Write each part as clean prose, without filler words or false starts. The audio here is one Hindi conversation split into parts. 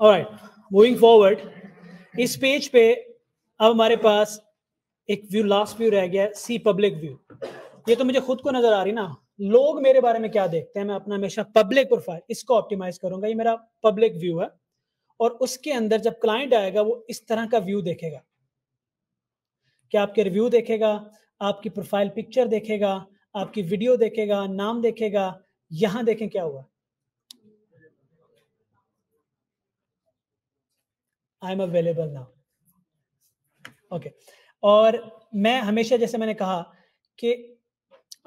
ऑलराइट, मूविंग फॉरवर्ड, इस पेज पे अब हमारे पास एक व्यू, लास्ट व्यू रह गया, सी पब्लिक व्यू। ये तो मुझे खुद को नजर आ रही ना, लोग मेरे बारे में क्या देखते हैं। मैं अपना हमेशा पब्लिक प्रोफाइल, इसको ऑप्टिमाइज करूंगा, ये मेरा पब्लिक व्यू है। और उसके अंदर जब क्लाइंट आएगा वो इस तरह का व्यू देखेगा कि आपके रिव्यू देखेगा, आपकी प्रोफाइल पिक्चर देखेगा, आपकी वीडियो देखेगा, नाम देखेगा। यहां देखें क्या हुआ, I am available now, okay. और मैं हमेशा, जैसे मैंने कहा कि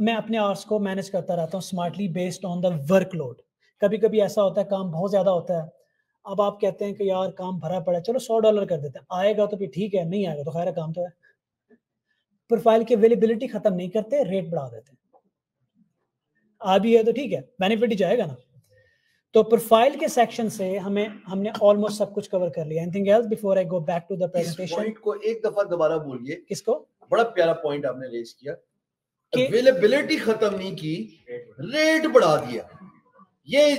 मैं अपने आवर्स को मैनेज करता रहता हूँ smartly based on the workload. कभी कभी ऐसा होता है काम बहुत ज़्यादा होता है, अब आप कहते हैं कि यार काम भरा पड़ा है, चलो $100 कर देते हैं, आएगा तो भी ठीक है, नहीं आएगा तो खैर काम तो है। प्रोफाइल की अवेलेबिलिटी खत्म नहीं करते, रेट बढ़ा देते हैं, आ भी है तो ठीक है, बेनिफिट ही जाएगा ना। तो प्रोफाइल के सेक्शन से हमने ऑलमोस्ट सब कुछ कवर कर लिया। Anything else before I go back to the presentation? Point को एक दफा दोबारा बोलिए। किसको? बड़ा प्यारा पॉइंट आपने रेज किया, अवेलेबिलिटी खत्म नहीं की, रेट बढ़ा दिया। ये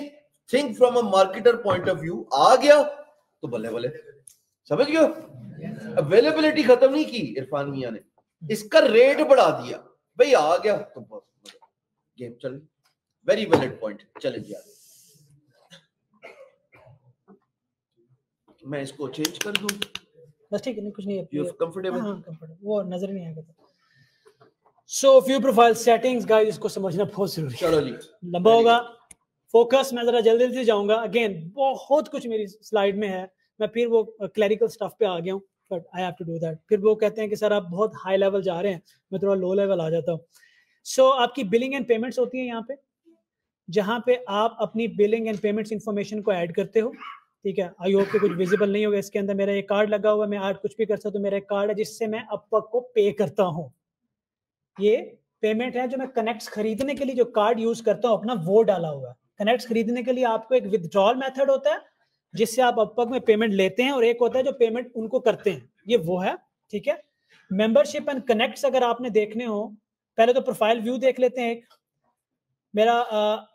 think from a marketer point of view, आ गया तो भले भले, समझ गए। अवेलेबिलिटी खत्म नहीं की इरफान मियां ने, इसका रेट बढ़ा दिया, भाई आ गया तो गेम चल। वेरी वैलिड पॉइंट, चले जी आगे। मैं इसको चेंज कर दूं बस, ठीक है, नहीं कुछ नहीं है, यू आर कंफर्टेबल? हां कंफर्टेबल, वो नजर नहीं आएगा। So view profile settings guys, इसको समझना बहुत जरूरी है। चलो जी, लंबा होगा, फोकस मैं जरा जल्दी जल्दी जाऊंगा। अगेन बहुत कुछ मेरी स्लाइड में है, मैं फिर वो क्लरिकल स्टफ पे आ गया हूं, but I have to do that. फिर वो कहते हैं कि सर आप बहुत हाई लेवल जा रहे हैं, मैं थोड़ा लो लेवल आ जाता हूँ। सो आपकी बिलिंग एंड पेमेंट्स होती है यहाँ पे, जहाँ पे आप अपनी बिलिंग एंड पेमेंट्स इन्फॉर्मेशन को ऐड करते हो, ठीक है। आई होप कि कुछ विजिबल नहीं होगा। इसके अंदर मेरा ये कार्ड लगा हुआ है, मैं आज कुछ भी कर सकता हूँ, तो मेरा एक कार्ड है जिससे मैं अपवर्क को पे करता हूँ। ये पेमेंट है जो मैं कनेक्ट्स खरीदने के लिए जो कार्ड यूज करता हूँ अपना, वो डाला हुआ है। कनेक्ट्स खरीदने के लिए आपको एक विदड्रॉल मेथड होता है जिससे आप अपवर्क में पेमेंट लेते हैं, और एक होता है जो पेमेंट उनको करते हैं, ये वो है, ठीक है। मेंबरशिप एंड कनेक्ट्स अगर आपने देखने हो, पहले तो प्रोफाइल व्यू देख लेते हैं। एक मेरा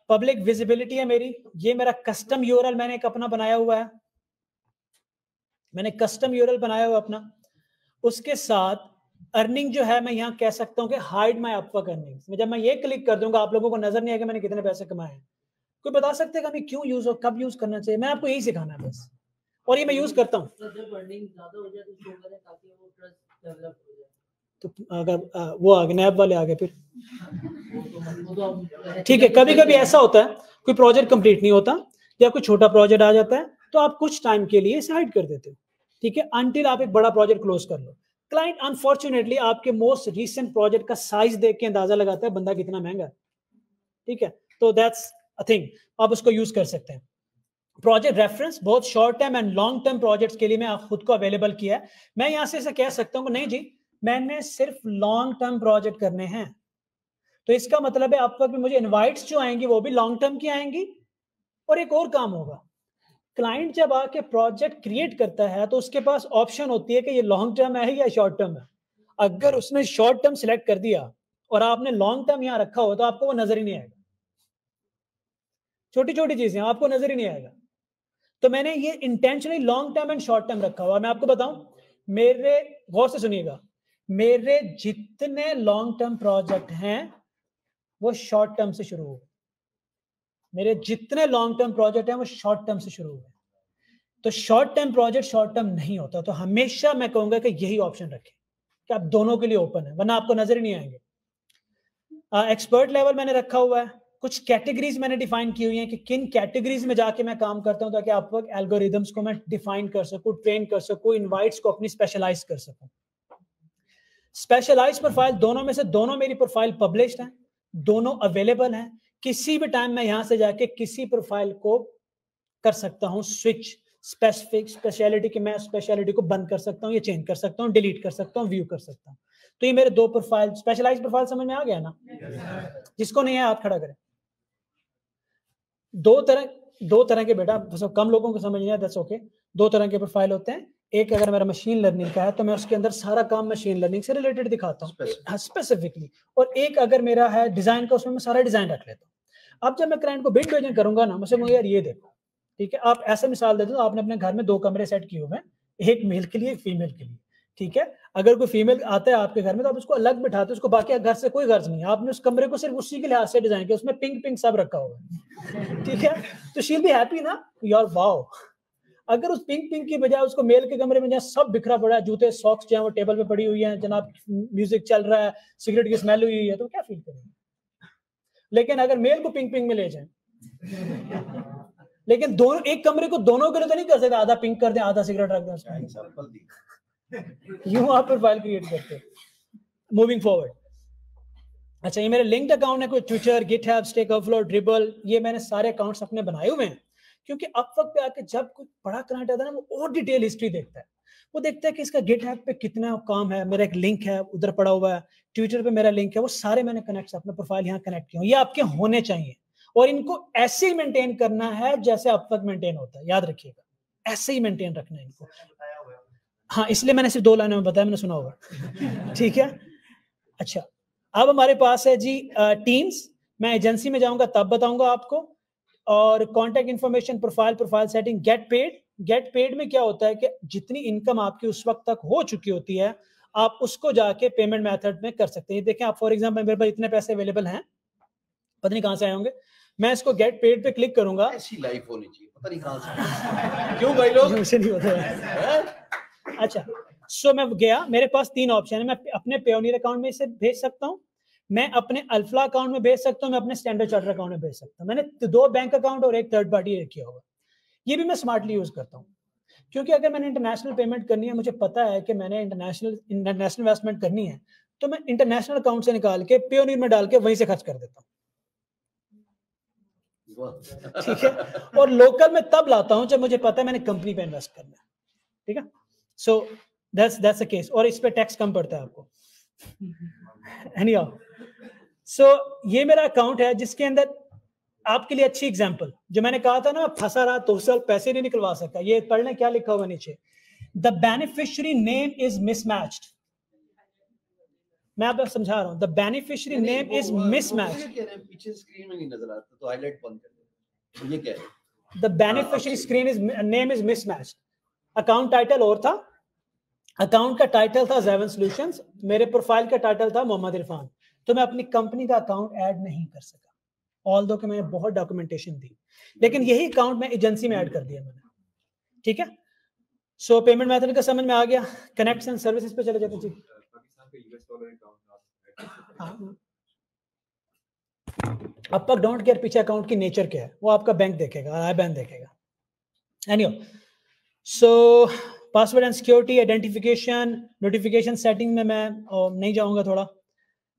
पब्लिक विजिबिलिटी है मेरी, ये मेरा कस्टम यूआरएल मैंने एक अपना बनाया हुआ है, मैंने कस्टम यूआरएल बनाया हुआ अपना। उसके साथ अर्निंग जो है, मैं यहाँ कह सकता हूँ कि हाइड माई अपवर्क अर्निंग। जब मैं ये क्लिक कर दूंगा आप लोगों को नजर नहीं आएगा मैंने कितने पैसे कमाए हैं। कोई बता सकते हैं कि हमें क्यों यूज हो, कब यूज करना चाहिए? मैं आपको यही सिखाना है बस, और ये मैं यूज करता हूँ। तो अगर वो आगे नैब वाले आगे फिर ठीक है, कभी कभी ऐसा होता है कोई प्रोजेक्ट कंप्लीट नहीं होता या कोई छोटा प्रोजेक्ट आ जाता है, तो आप कुछ टाइम के लिए साइड कर देते हो, ठीक है, अनटिल आप एक बड़ा प्रोजेक्ट क्लोज कर लो। क्लाइंट अनफॉर्चुनेटली आपके मोस्ट रिसेंट प्रोजेक्ट का साइज देख के अंदाजा लगाता है बंदा कितना महंगा है, ठीक है। तो दैट्स I think आप उसको यूज कर सकते हैं। प्रोजेक्ट रेफरेंस बहुत short term and long term projects के लिए मैं खुद को अवेलेबल किया है। मैं यहां से कह सकता हूं कि नहीं जी मैंने सिर्फ लॉन्ग टर्म प्रोजेक्ट करने हैं, तो इसका मतलब है आपको भी मुझे इनवाइट्स जो आएंगी वो भी लॉन्ग टर्म की आएंगी। और एक और काम होगा, क्लाइंट जब आके प्रोजेक्ट क्रिएट करता है तो उसके पास ऑप्शन होती है कि ये लॉन्ग टर्म है या शॉर्ट टर्म है। अगर उसने शॉर्ट टर्म सिलेक्ट कर दिया और आपने लॉन्ग टर्म यहाँ रखा हो तो आपको वो नजर ही नहीं आएगा, छोटी छोटी चीजें आपको नजर ही नहीं आएगा। तो मैंने ये intentionally long term and short term रखा हुआ। मैं आपको बताऊं, मेरे गौर से सुनिएगा, मेरे जितने लॉन्ग टर्म प्रोजेक्ट हैं वो शॉर्ट टर्म से शुरू हुए, मेरे जितने लॉन्ग टर्म प्रोजेक्ट हैं वो शॉर्ट टर्म से शुरू हुए। तो short term project short term नहीं होता, तो हमेशा मैं कहूंगा कि यही ऑप्शन रखें कि आप दोनों के लिए ओपन है, वरना आपको नजर ही नहीं आएंगे। एक्सपर्ट लेवल मैंने रखा हुआ है, कुछ कैटेगरीज मैंने डिफाइन की हुई हैं कि किन कैटेगरीज में जाके मैं काम करता हूं, ताकि अपवर्क एल्गोरिदम्स को मैं डिफाइन कर सकूं, ट्रेन कर सकूं, इनवाइट्स को अपनी स्पेशलाइज कर सकूं। स्पेशलाइज प्रोफाइल दोनों में से, दोनों मेरी प्रोफाइल पब्लिश्ड है, दोनों अवेलेबल है। किसी भी टाइम मैं यहां से जाके किसी प्रोफाइल को कर सकता हूं स्विच, स्पेसिफिक स्पेशलिटी की मैं स्पेशलिटी को बंद कर सकता हूँ, ये चेंज कर सकता हूँ, डिलीट कर सकता हूँ, व्यू कर सकता हूँ। तो ये मेरे दो प्रोफाइल, स्पेशलाइज प्रोफाइल समझ में आ गया ना? जिसको नहीं है हाथ खड़ा करें। दो तरह के, बेटा कम लोगों को समझ नहीं आया, दैट्स ओके। दो तरह के प्रोफाइल होते हैं, एक अगर मेरा मशीन लर्निंग का है तो मैं उसके अंदर सारा काम मशीन लर्निंग से रिलेटेड दिखाता हूँ स्पेसिफिकली, और एक अगर मेरा है डिजाइन का, उसमें मैं सारा डिजाइन रख लेता हूँ। अब जब मैं क्लाइंट को बिल्ड डिजाइन करूंगा ना, मुझे यार ये देखो ठीक है। आप ऐसे मिसाल देते हो, आपने अपने घर में 2 कमरे सेट किए हुए हैं, एक मेल के लिए एक फीमेल के लिए, ठीक है। अगर कोई फीमेल आता है आपके घर में तो आप उसको अलग बिठाते हो, उसको बाकी घर से कोई गर्ज नहीं है, आपने उस कमरे को सिर्फ उसी के लिहाज से डिजाइन किया, उसमें पिंक पिंक सब रखा हुआ है, ठीक है। तो शी विल बी हैप्पी ना, योर वाओ। अगर उस पिंक पिंक की बजाय उसको मेल के कमरे में जहाँ सब बिखरा पड़ा है, जूते सॉक्स जो है वो टेबल पे पड़ी हुई है, जनाब म्यूजिक चल रहा है, सिगरेट की स्मेल हुई है, तो क्या फील करेंगे। लेकिन अगर मेल को पिंक पिंक में ले जाए, लेकिन दोनों एक कमरे को दोनों के लिए तो नहीं कर सकते, आधा पिंक कर दे आधा सिगरेट रख दे, यूं आप प्रोफाइल क्रिएट करते। मूविंग फॉरवर्ड, अच्छा ये मेरे लिंक्ड अकाउंट है, कोई Twitter, GitHub, Stack Overflow, Dribbble, ये मैंने सारे अकाउंट्स अपने बनाए हुए हैं, क्योंकि अपवर्क पे आके जब कोई बड़ा क्लाइंट आता है ना, वो और डिटेल हिस्ट्री देखता है, वो देखता है कि इसका गिटहब पे कितना काम है, मेरा एक लिंक है उधर पड़ा हुआ है, ट्विटर पे मेरा लिंक है, वो सारे मैंने कनेक्ट अपना प्रोफाइल यहाँ कनेक्ट किया। ये आपके होने चाहिए और इनको ऐसे ही मेंटेन करना है जैसे अपवर्क मेंटेन होता है, याद रखिएगा, ऐसे ही मेंटेन रखना है इनको। हाँ, इसलिए मैंने सिर्फ 2 लाइनों में बताया, मैंने सुना होगा, ठीक है। अच्छा, अब हमारे पास है जी टीम्स, मैं एजेंसी में जाऊंगा तब बताऊंगा आपको, और contact information, profile, profile setting, get paid. Get paid में क्या होता है कि जितनी इनकम आपकी उस वक्त तक हो चुकी होती है, आप उसको जाके पेमेंट मेथड में कर सकते हैं। देखें आप, फॉर एग्जाम्पल मेरे पास इतने पैसे अवेलेबल हैं, पता नहीं कहाँ से आए होंगे, मैं इसको गेट पेड पे क्लिक करूंगा। ऐसी लाइफ होनी चाहिए, पता नहीं कहाँ से क्यों भाई लोग, मुझे नहीं होता। अच्छा, सो मैं गया, मेरे पास 3 ऑप्शन है, मैं अपने पेओनियर अकाउंट में इसे भेज सकता हूं, मैं अपने अल्फा अकाउंट में भेज सकता हूं, मैं अपने स्टैंडर्ड चार्टर अकाउंट में भेज सकता हूं। मैंने 2 बैंक अकाउंट और एक थर्ड पार्टी रखा हुआ, ये भी मैं स्मार्टली यूज करता हूं, क्योंकि अगर मैंने इंटरनेशनल पेमेंट करनी है, मुझे पता है कि मैंने इंटरनेशनल इन्वेस्टमेंट करनी है, तो मैं इंटरनेशनल अकाउंट से निकाल के पेओनियर में डाल के वहीं से खर्च कर देता हूँ, ठीक है। और लोकल में तब लाता हूँ जब मुझे पता है मैंने कंपनी पे इन्वेस्ट करना है, ठीक है। So that's the case, और इस पे टैक्स कम पड़ता है आपको। Anyhow, so ये मेरा अकाउंट है जिसके अंदर आपके लिए अच्छी एग्जाम्पल, जो मैंने कहा था ना फंसा रहा 2 साल, पैसे नहीं निकलवा सकता, ये पढ़ लें क्या लिखा हुआ नीचे, the beneficiary name is mismatched. मैं आपको समझा रहा हूँ, the beneficiary name is mismatched, पीछे स्क्रीन में नहीं नजर आता तो हाईलाइट बंद कर दो, ये क्या है, the beneficiary screen is name is mismatched. Account title और था, अकाउंट का टाइटल था ज़ेवन सॉल्यूशंस, मेरे प्रोफाइल का टाइटल था मोहम्मद इरफान, तो मैं अपनी कंपनी का अकाउंट ऐड नहीं कर सका, ऑल्दो कि मैंने बहुत डॉक्यूमेंटेशन दी, लेकिन यही अकाउंट मैं एजेंसी में ऐड कर दिया मैंने, ठीक है। सो पेमेंट मेथड का समझ में आ गया, कनेक्ट्स एंड सर्विसेज पे चले जाते जी। अपवर्क डोंट केयर पीछे अकाउंट की नेचर क्या है, वो आपका बैंक देखेगा, आई बैन देखेगा। Anyway, so password and security, identification, notification setting में मैं नहीं जाऊंगा थोड़ा।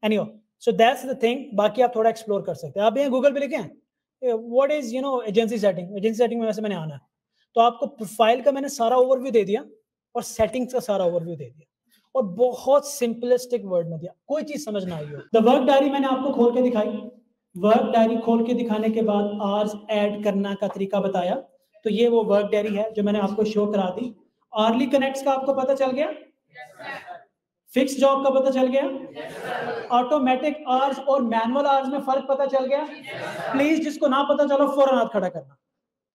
Anyway, so that's the thing, बाकी आप थोड़ा एक्सप्लोर कर सकते हैं। आप यहाँ गूगल पे लिखें what is you know agency setting, agency setting में वैसे मैंने आना है, तो आपको प्रोफाइल का मैंने सारा ओवरव्यू दे दिया और सेटिंग्स का सारा ओवरव्यू दे दिया, और बहुत सिंपलिस्टिक वर्ड में दिया, कोई चीज समझ ना आई हो। द वर्क डायरी मैंने आपको खोल के दिखाई, वर्क डायरी खोल के दिखाने के बाद आवर्स ऐड करना का तरीका बताया, तो ये वो वर्क डायरी है जो मैंने आपको शो करा दी। अर्ली कनेक्ट्स का आपको पता चल गया, फिक्स जॉब का पता चल गया, ऑटोमेटिक आवर्स और मैनुअल आवर्स में फर्क पता चल गया। प्लीज जिसको ना पता चलो फौरन हाथ खड़ा करना,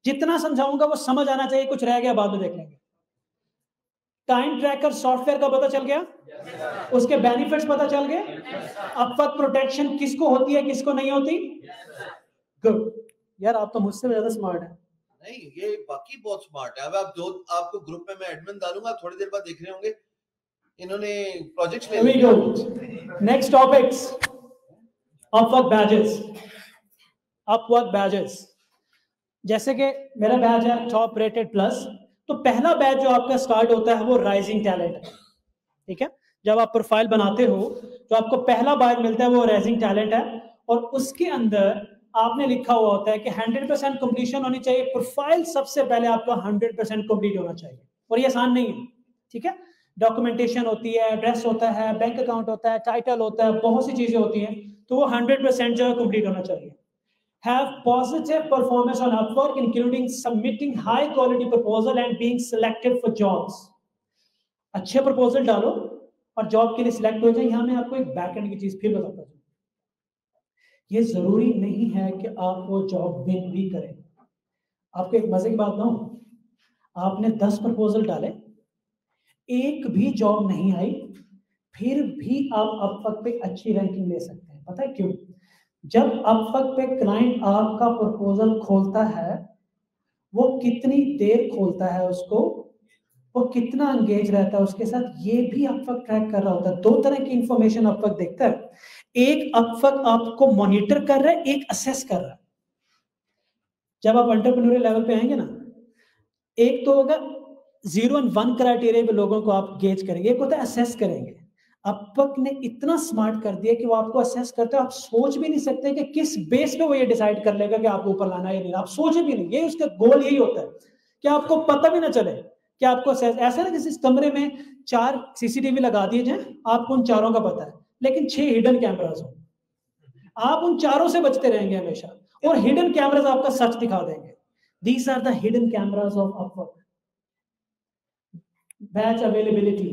जितना समझाऊंगा वो समझ आना चाहिए, कुछ रह गया बाद में देख लेंगे। टाइम ट्रैकर सॉफ्टवेयर का पता चल गया, उसके बेनिफिट्स पता चल गए, अपवर्क प्रोटेक्शन किसको होती है किसको नहीं होती। गुड, यार आप तो मुझसे ज्यादा स्मार्ट है। नहीं, ये बाकी बहुत स्मार्ट है। अब आप जो आपको ग्रुप में मैं एडमिन डालूंगा, थोड़ी देर बाद देख रहे होंगे इन्होंने प्रोजेक्ट्स ले लिए। Next topics, Upwork badges. Upwork badges, जैसे कि मेरा बैज है टॉप रेटेड प्लस, तो पहला बैज जो आपका स्टार्ट होता है वो राइजिंग टैलेंट है, ठीक है। जब आप प्रोफाइल बनाते हो तो आपको पहला बैज मिलता है वो राइजिंग टैलेंट है, और उसके अंदर आपने लिखा हुआ होता है कि 100% कंप्लीशन होनी चाहिए, प्रोफाइल सबसे पहले आपका 100% कंप्लीट होना चाहिए, और ये आसान नहीं है, ठीक है। डॉक्यूमेंटेशन होती है, एड्रेस होता है, बैंक अकाउंट होता है, टाइटल होता है, बहुत सी चीजें होती हैं, तो वो 100% जो है कंप्लीट होना चाहिए। Have positive performance on Upwork including submitting high quality proposal and being selected for jobs. अच्छे प्रपोजल डालो और जॉब के लिए सिलेक्ट हो जाए। यहाँ मैं आपको एक बैकएंड की चीज फिर बताता हूँ, ये जरूरी नहीं है कि आप वो जॉब विन भी करें, आपको एक मजे की बात ना हो, आपने 10 प्रपोजल डाले, एक भी जॉब नहीं आई, फिर भी आप अपवर्क पे अच्छी रैंकिंग ले सकते हैं। पता है क्यों? जब अपवर्क पे क्लाइंट आपका प्रपोजल खोलता है, वो कितनी देर खोलता है उसको, वो कितना एंगेज रहता है उसके साथ, ये भी अपवर्क ट्रैक कर रहा होता है। दो तरह की इंफॉर्मेशन अपवर्क देखता है, एक अपवर्क आपको मॉनिटर कर रहा है, एक असेस कर रहा है। जब आप एंटरप्रेन्योरियल लेवल पे आएंगे ना, एक तो होगा 0 और 1 क्राइटेरिया पे लोगों को आप गेज करेंगे, एक होता है असेस करेंगे। अपवर्क ने इतना स्मार्ट कर दिया कि वो आपको असेस करते हो, आप सोच भी नहीं सकते कि किस बेस पे वो ये डिसाइड कर लेगा कि आपको ऊपर लाना है या नहीं, आप सोच भी नहीं, ये उसका गोल यही होता है कि आपको पता भी ना चले कि आपको असेस। ऐसा ना किसी कमरे में 4 CCTV लगा दिए जाए, आपको उन चारों का पता है, लेकिन 6 हिडन कैमराज हो, आप उन चारों से बचते रहेंगे हमेशा, और हिडन कैमरास आपका सच दिखा देंगे। These are the hidden cameras of Upwork. Batch availability,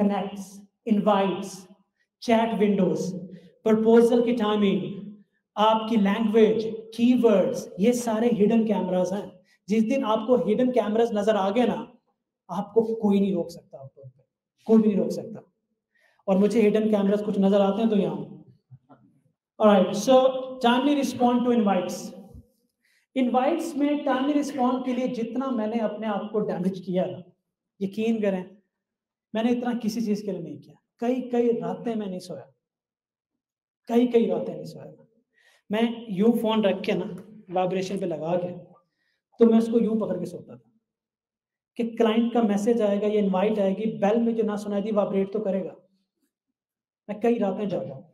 connects, invites, chat windows, proposal की timing, आपकी language, keywords, ये सारे hidden cameras हैं। जिस दिन आपको hidden cameras नजर आ गए ना, आपको कोई नहीं रोक सकता, आपको कोई भी नहीं रोक सकता। और मुझे hidden cameras कुछ नजर आते हैं तो यहाँ। Alright, so timely respond to invites. Invites में timely respond के लिए जितना मैंने अपने आप को डैमेज किया ना, यकीन करें मैंने इतना किसी चीज के लिए नहीं किया। कई रातें मैं नहीं सोया, कई रातें नहीं सोया। मैं यूं फोन रख के ना वाइब्रेशन पे लगा के, तो मैं उसको यूं पकड़ के सोता था कि क्लाइंट का मैसेज आएगा, ये इन्वाइट आएगी, बेल में जो ना सुनाई दी वाइब्रेट तो करेगा। मैं कई रातें जागा हूँ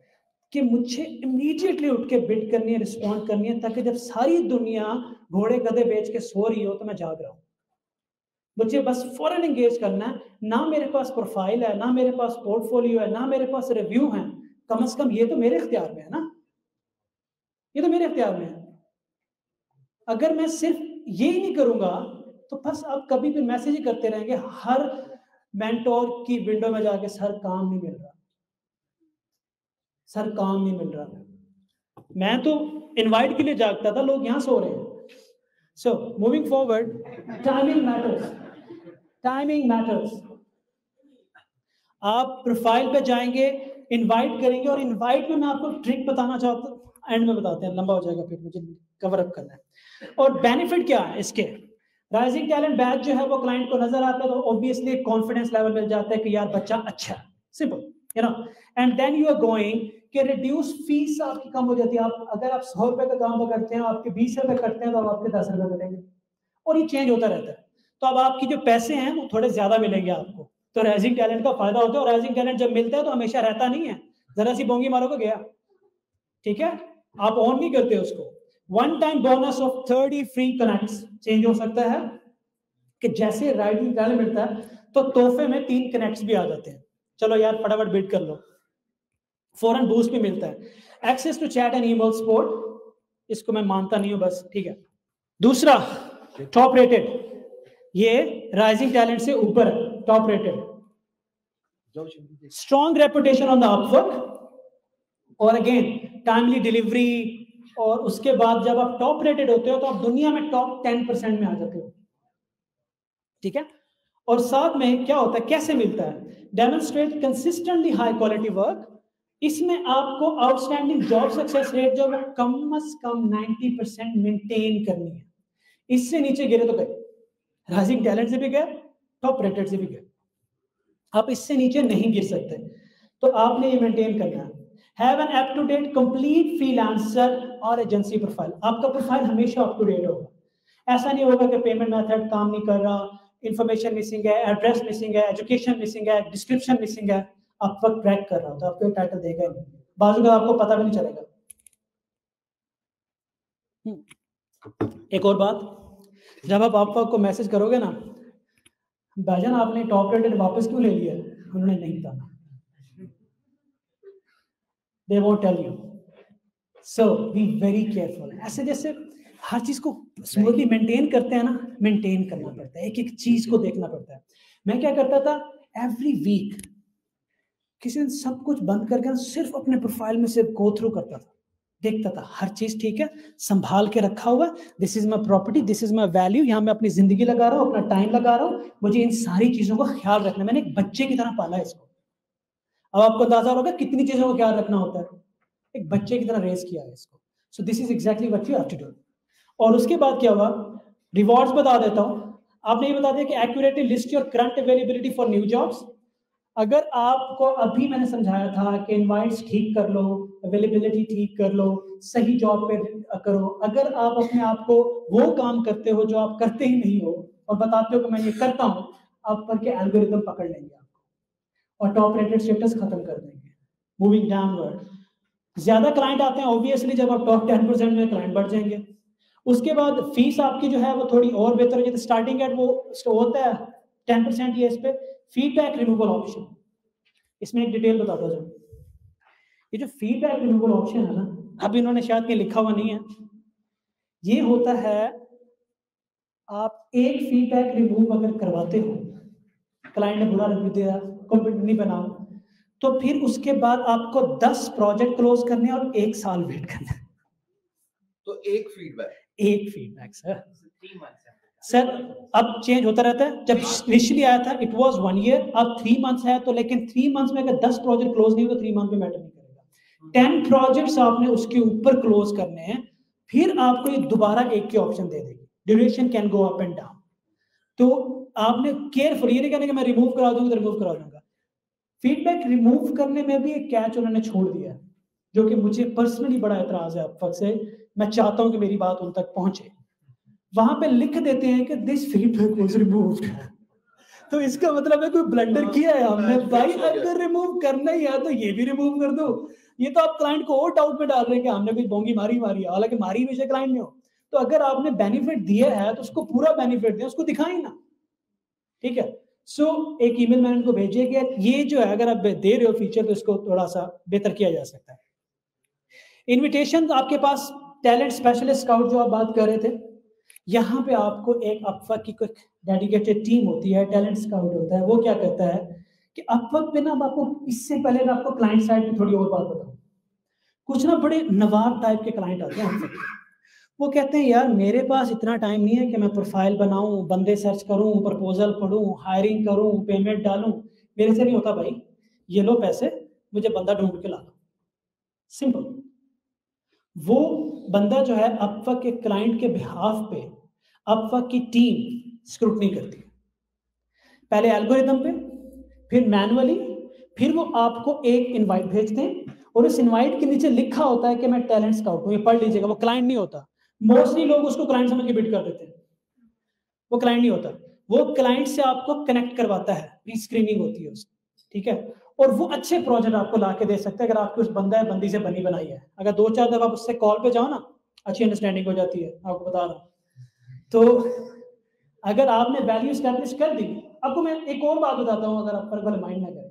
कि मुझे इमीडिएटली उठ के बिट करनी है, रिस्पॉन्ड करनी है, ताकि जब सारी दुनिया घोड़े गधे बेच के सो रही हो तो मैं जाग रहा हूँ। मुझे बस फौरन एंगेज करना है। ना मेरे पास प्रोफाइल है, ना मेरे पास पोर्टफोलियो है, ना मेरे पास रिव्यू है, कम से कम ये तो मेरे इख्तियार में है ना, ये तो मेरे इख्तियार में है। अगर मैं सिर्फ ये ही नहीं करूंगा तो बस आप कभी भी मैसेज ही करते रहेंगे, हर मेंटोर की विंडो में जाके सर काम नहीं मिल रहा, सर काम नहीं मिल रहा। मैं तो इनवाइट के लिए जागता था, लोग यहां सो रहे हैं। So moving forward, timing matters, timing matters. आप प्रोफाइल पे जाएंगे, इनवाइट करेंगे, और इनवाइट में मैं आपको ट्रिक बताना चाहता हूँ, एंड में बताते हैं, लंबा हो जाएगा फिर मुझे कवर अप करना है। और बेनिफिट क्या है इसके? राइजिंग टैलेंट बैच जो है वो क्लाइंट को नजर आता है तो ऑब्वियसली कॉन्फिडेंस लेवल मिल जाता है कि यार बच्चा अच्छा है, simple, you know. And then you are going कि रिड्यूस फीस आपकी कम हो जाती है। आप अगर आप 100 रुपए का काम करते हैं, आपके 20 रुपए करते हैं, तो आपके 10 रुपए मिलेंगे, और ये चेंज होता रहता है। तो अब आपकी जो पैसे हैं वो थोड़े ज्यादा मिलेंगे आपको, तो राइजिंग टैलेंट का फायदा होता है। और राइजिंग टैलेंट जब मिलता है तो हमेशा रहता नहीं है, जरा सी बोंगी मारोगे गया, ठीक है, आप ऑन नहीं करते उसको। One time bonus of 30 free connects. Change हो सकता है कि जैसे राइजिंग टैलेंट मिलता है तो तोहफे में 3 कनेक्ट्स भी आ जाते हैं, चलो यार फटाफट बिट कर लो, फॉरन बूस्ट भी मिलता है। Access to chat and email support, इसको मैं मानता नहीं हूं, बस ठीक है। दूसरा टॉप रेटेड, ये राइजिंग टैलेंट से ऊपर top rated, strong reputation on the Upwork, और अगेन टाइमली डिलीवरी। और उसके बाद जब आप टॉप रेटेड होते हो तो आप दुनिया में टॉप 10% में आ जाते हो, ठीक है। और साथ में क्या होता है, कैसे मिलता है? Demonstrate consistently high quality work. इसमें आपको आउटस्टैंडिंग जॉब सक्सेस रेट जो है कम से कम 90% मेंटेन करनी है। इससे नीचे गिरे तो गए, राइजिंग टैलेंट से भी गए, टॉप रेटेड से भी गए, आप इससे नीचे नहीं गिर सकते, तो आपने ये मेंटेन करना है। Have an up to date complete freelancer और एजेंसी प्रोफाइल। आपका प्रोफाइल हमेशा अप टू डेट होगा, ऐसा नहीं होगा कि पेमेंट मेथड काम नहीं कर रहा, इन्फॉर्मेशन मिसिंग है, एड्रेस मिसिंग है, एजुकेशन मिसिंग है, डिस्क्रिप्शन मिसिंग है। अपवर्क ट्रैक कर रहा हो तो आपको टाइटल देगा नहीं, बाजू का आपको पता भी नहीं चलेगा। एक और बात, जब आप अपवर्क को मैसेज करोगे ना, भाईजान आपने टॉप रेटेड वापस क्यों ले लिया, उन्होंने नहीं बताना, they won't tell you, so be very careful. ऐसे जैसे हर चीज को स्मूथली मेंटेन करते हैं ना, मेंटेन करना पड़ता है, एक एक चीज को देखना पड़ता है। मैं क्या करता था, एवरी वीक किसी दिन सब कुछ बंद करके सिर्फ अपने प्रोफाइल में से गो थ्रू करता था, देखता था हर चीज ठीक है, संभाल के रखा हुआ, this is my property, this is my value, यहाँ मैं अपनी जिंदगी लगा रहा हूँ, अपना टाइम लगा रहा हूँ, मुझे इन सारी चीजों का ख्याल रखना, मैंने एक बच्चे की तरह पाला है इसको। अब आपको अंदाजा होगा कितनी चीजों का ख्याल रखना होता है, एक बच्चे की तरह रेस किया है इसको। So this is exactly what you have to do. और उसके बाद क्या हुआ, रिवॉर्ड्स बता देता हूँ। आपने ये बता दिया कि accurately list your current availability for new jobs. अगर आपको अभी मैंने समझाया था कि इनवाइट्स ठीक कर लो, अवेलेबिलिटी ठीक कर लो, सही जॉब पे करो, अगर आप अपने आप को वो काम करते हो जो आप करते ही नहीं हो और बताते हो कि मैं ये करता हूँ, आप पर के एल्गोरिथम पकड़ लेंगे आपको और टॉप रेटेड स्टेटस खत्म कर देंगे। मूविंग डाउनवर्ड, ज्यादा क्लाइंट आते हैं ऑब्वियसली जब आप टॉप 10% में क्लाइंट बढ़ जाएंगे। उसके बाद फीस आपकी जो है वो थोड़ी और बेहतर हो जाती है। स्टार्टिंग एट वो होता है 10% ये इस पे फीडबैक रिमूवल ऑप्शन। इसमें एक डिटेल बताता हूँ, ये जो फीडबैक रिमूवल ऑप्शन है ना, अभी इन्होंने शायद ये लिखा हुआ नहीं है, ये होता है आप एक फीडबैक रिमूव अगर करवाते हो, क्लाइंट ने बुरा रिव्यू दिया, कॉम्पिटेंट नहीं बनाओ, तो फिर उसके बाद आपको 10 प्रोजेक्ट क्लोज करने और 1 साल वेट करना। तो एक फीडबैक सर 3 मंथ्स है सर, अब चेंज होता रहता है। जब इनिशियली आया था इट वाज 1 ईयर, अब 3 मंथ्स है, तो लेकिन 3 मंथ्स में अगर 10 प्रोजेक्ट क्लोज नहीं हो तो 3 मंथ में मैटर नहीं करेगा। 10 प्रोजेक्ट्स आपने उसके ऊपर क्लोज करने हैं, फिर आपको ये दोबारा एक के ऑप्शन दे देगी, duration can go up and down. तो आपने केयरफुल, ये नहीं कहने कि मैं रिमूव करा दूंगा तो रिमूव करा दूंगा। फीडबैक रिमूव करने में भी एक कैच उन्होंने छोड़ दिया जो कि मुझे पर्सनली बड़ा एतराज है अब से, मैं चाहता हूँ कि मेरी बात उन तक पहुंचे। वहां पे लिख देते हैं कि दिस फीडबैक वाज रिमूव्ड, तो इसका मतलब है कोई ब्लंडर किया है हमने। भाई अगर रिमूव करना ही है तो ये भी रिमूव कर दो, ये तो आप क्लाइंट को और डाउट में डाल रहे हैं कि हमने कोई बोंगी मारी, हालांकि मारी हमेशा क्लाइंट ने हो। तो अगर आपने बेनिफिट दिया है तो उसको पूरा बेनिफिट दें, उसको दिखाएं ना, ठीक है। सो एक ईमेल मैंने उनको भेजे कि ये जो है अगर आप दे रहे हो फीचर तो इसको थोड़ा सा बेहतर किया जा सकता है। इन्विटेशन, आपके पास टैलेंट स्पेशलिस्ट स्काउट जो आप बात कर रहे थे, यहाँ पे आपको एक अपवर्क की कोई डेडिकेटेड टीम होती है, टैलेंट स्काउट होता है। वो क्या करता है कि अपवर्क पे ना, आपको इससे पहले आपको क्लाइंट साइड पे थोड़ी और बात बताऊँ, कुछ ना बड़े नवाब टाइप के क्लाइंट आते हैं अपवर्क पे। वो कहते हैं यार मेरे पास इतना टाइम नहीं है कि मैं प्रोफाइल बनाऊँ, बंदे सर्च करूँ, प्रपोजल पढ़ूँ, हायरिंग करूँ, पेमेंट डालूँ, मेरे से नहीं होता भाई, ये लो पैसे, मुझे बंदा ढूंढ के ला दो। सिंपल। वो बंदा जो है अपवर्क के क्लाइंट के बिहाफ पे अपवर्क की टीम स्क्रूटनी करती है, पहले एल्गोरिथम पे, फिर मैनुअली, फिर वो आपको एक इनवाइट भेजते हैं और इस इनवाइट के नीचे लिखा होता है कि मैं टैलेंट स्काउट हूं, ये पढ़ लीजिएगा। वो क्लाइंट नहीं होता, मोस्टली लोग उसको क्लाइंट समझ के बिट कर देते हैं, वो क्लाइंट नहीं होता, वो क्लाइंट से आपको कनेक्ट करवाता है, प्री स्क्रीनिंग होती है उसकी, ठीक है। और वो अच्छे प्रोजेक्ट आपको ला के दे सकते हैं अगर आपके उस बंदा है बंदी से बनी बनाई है। अगर 2-4 दफा आप उससे कॉल पे जाओ ना, अच्छी अंडरस्टैंडिंग हो जाती है, आपको बता रहा हूँ। तो अगर आपने वैल्यू एस्टैब्लिश कर दी, आपको मैं एक और बात बताता हूँ, अगर आप पर माइंड ना करें,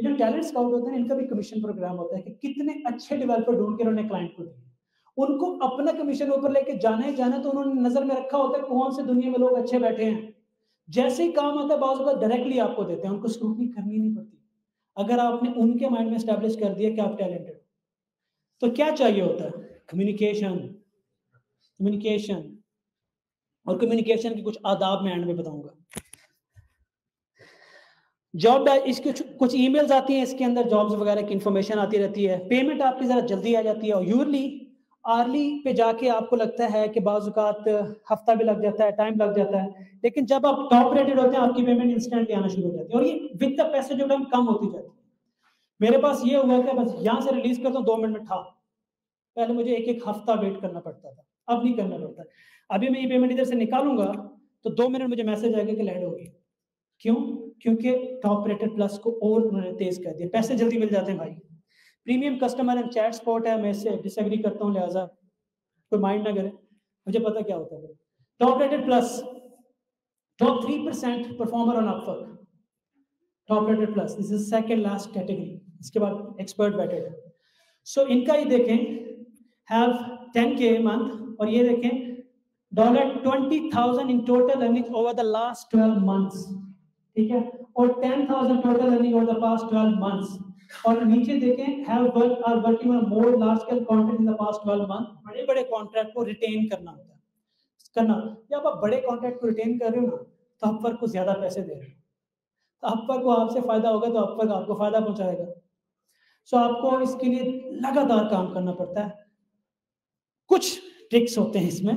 ये जो टैलेंट स्काउट होते हैं इनका भी कमीशन प्रोग्राम होता है कि कितने अच्छे डेवलपर ढूंढ के उन्होंने क्लाइंट को दिए, उनको अपना कमीशन ऊपर लेके जाना ही जाना, तो उन्होंने नजर में रखा होता है कौन से दुनिया में लोग अच्छे बैठे हैं। जैसे ही काम आता है बावजूद डायरेक्टली आपको देते हैं, उनको स्क्रूटनी करनी नहीं पड़ती। अगर आपने उनके माइंड में एस्टैब्लिश कर दिया कि आप टैलेंटेड, तो क्या चाहिए होता है, कम्युनिकेशन और कम्युनिकेशन के कुछ आदाब मैं एंड में बताऊंगा। जॉब, इसके कुछ ईमेल्स आती हैं, इसके अंदर जॉब्स वगैरह की इंफॉर्मेशन आती रहती है, पेमेंट आपकी जरा जल्दी आ जाती है, और आर्ली पे जाके आपको लगता है कि बाजुकात हफ्ता भी लग जाता है, टाइम लग जाता है, लेकिन जब आप टॉप रेटेड होते हैं आपकी पेमेंट इंस्टेंटली आना शुरू हो जाती है और ये with the passage of time कम होती जाती है। मेरे पास ये हुआ था, बस यहाँ से रिलीज करता हूँ 2 मिनट में, था पहले मुझे 1-1 हफ्ता वेट करना पड़ता था, अब नहीं करना पड़ता। अभी मैं ये पेमेंट इधर से निकालूंगा तो 2 मिनट मुझे मैसेज आएगा कि लैंड होगी। क्यों? क्योंकि टॉप रेटेड प्लस को और उन्होंने तेज कर दिया, पैसे जल्दी मिल जाते हैं भाई। Premium customer and chat support है, मैं इससे डिसएग्री करता हूँ, लिहाजा कोई माइंड ना करे, मुझे पता क्या होता है। Top rated plus, top 3% performer on Upwork, top rated plus, this is second last category, इसके बाद एक्सपर्ट बैटेड। सो इनका ही देखें, हैव 10K मंथ, और ये देखें $20,000 in total earning over the last 12 months, ठीक है, और 10,000 total earning over the past 12 months. और नीचे देखें हैव वर्क और working on more large scale contract in the past 12 month. बड़े-बड़े कॉन्ट्रैक्ट को रिटेन करना होता है जब आप बड़े कॉन्ट्रैक्ट को रिटेन कर रहे हो ना तो अपवर्क को ज्यादा पैसे दे रहे हो, तो अपवर्क को आपसे फायदा होगा तो अपवर्क आपको फायदा पहुंचाएगा। सो आपको इसके लिए लगातार काम करना पड़ता है। कुछ ट्रिक्स होते हैं इसमें,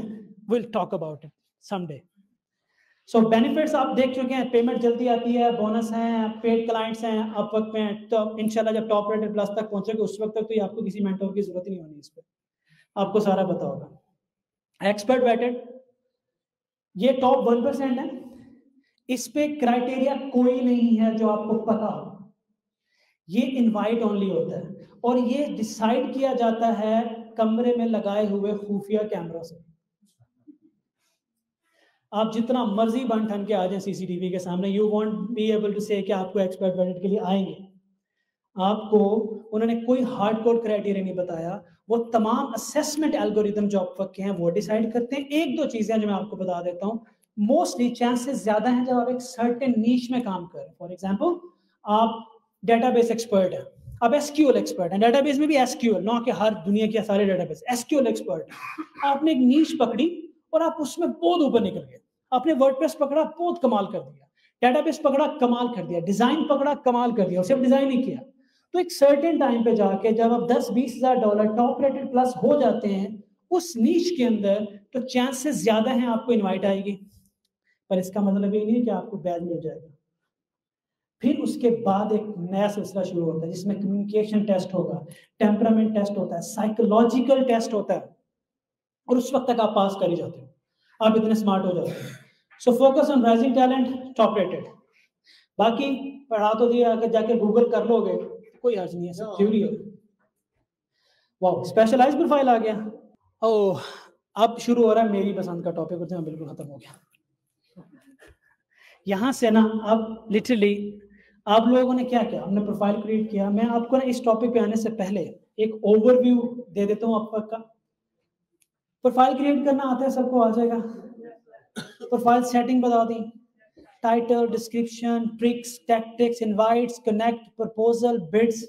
will talk about it someday. So benefits आप देख चुके हैं, पेमेंट जल्दी आती है, बोनस हैं, पेड क्लाइंट्स हैं अपवर्क में, तो इंशाल्लाह जब टॉप रेटेड प्लस तक पहुंचोगे उस वक्त तक तो आपको किसी मेंटोर की जरूरत नहीं होनी, इस पर आपको सारा पता होगा। एक्सपर्ट वेटेड ये टॉप 1% है, इस पे क्राइटेरिया कोई नहीं है जो आपको पता हो, ये इन्वाइट ओनली होता है और ये डिसाइड किया जाता है कमरे में लगाए हुए खुफिया कैमरा से। आप जितना मर्जी बन ठन के आ जाए सीसीटीवी के सामने, you won't be able to say कि आपको एक्सपर्ट वेटेड के लिए आएंगे। आपको उन्होंने कोई हार्ड कोड क्राइटेरिया नहीं बताया, वो तमाम असेसमेंट एल्गोरिथम जो अपवर्क के हैं वो डिसाइड करते हैं। एक दो चीजें जो मैं आपको बता देता हूँ, मोस्टली चांसेस ज्यादा हैं जब आप एक सर्टेन नीच में काम करें। फॉर एग्जाम्पल आप डेटाबेस एक्सपर्ट हैं, आप एसक्यूएल एक्सपर्ट हैं, डेटाबेस में भी एसक्यूएल, ना कि हर दुनिया के सारे डेटाबेस, एसक्यूएल एक्सपर्ट। आपने एक नीच पकड़ी और आप उसमें बहुत ऊपर निकल गए। आपने वर्डप्रेस पकड़ा, बहुत कमाल कर दिया, डेटाबेस पकड़ा, कमाल कर दिया, डिजाइन पकड़ा, कमाल कर दिया, और सिर्फ डिजाइन ही किया। तो एक सर्टेन टाइम पे जाके जब आप 10-20 हजार डॉलर टॉप रेटेड प्लस हो जाते हैं उस नीच के अंदर, तो चांसेस ज्यादा हैं आपको इनवाइट आएगी, पर इसका मतलब ये नहीं है कि आपको बैज मिल जाएगा। फिर उसके बाद एक नया सिलसिला शुरू होता है जिसमें कम्युनिकेशन टेस्ट होगा, टेम्परामेंट टेस्ट होता है, साइकोलॉजिकल टेस्ट होता है, और उस वक्त तक आप पास कर ही जाते हो, आप इतने स्मार्ट हो जाते हो। So focus on rising talent, top rated. बाकी पढ़ा तो दिया, अगर जाके गूगल कर लोगे कोई हर्ज नहीं है, सब थ्योरी हो। वाओ, स्पेशलाइज प्रोफाइल आ गया। ओह, अब शुरू हो रहा है मेरी पसंद का टॉपिक, और बिल्कुल खत्म हो गया। यहाँ से ना अब लिटरली आप लोगों ने क्या किया, हमने प्रोफाइल क्रिएट किया। मैं आपको ना इस टॉपिक पे आने से पहले एक ओवरव्यू दे देता हूँ अपवर्क का। प्रोफाइल क्रिएट करना आता है, सबको आ जाएगा। प्रोफाइल सेटिंग बता दी, title, description, tricks, tactics, invites, connect, proposal, bids,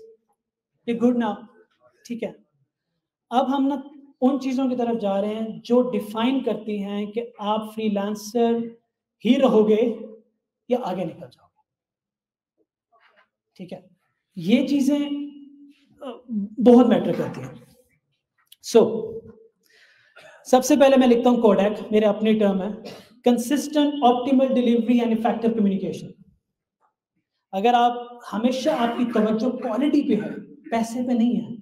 good now, ठीक है। अब हम ना उन चीजों की तरफ जा रहे हैं जो डिफाइन करती हैं कि आप फ्रीलांसर ही रहोगे या आगे निकल जाओगे, ठीक है। ये चीजें बहुत मैटर करती हैं। सो सबसे पहले मैं लिखता हूँ कोडैक, मेरे अपने टर्म है, consistent optimal delivery and effective communication. अगर आप हमेशा आपकी तवज्जो क्वालिटी पे है, पैसे पे नहीं है,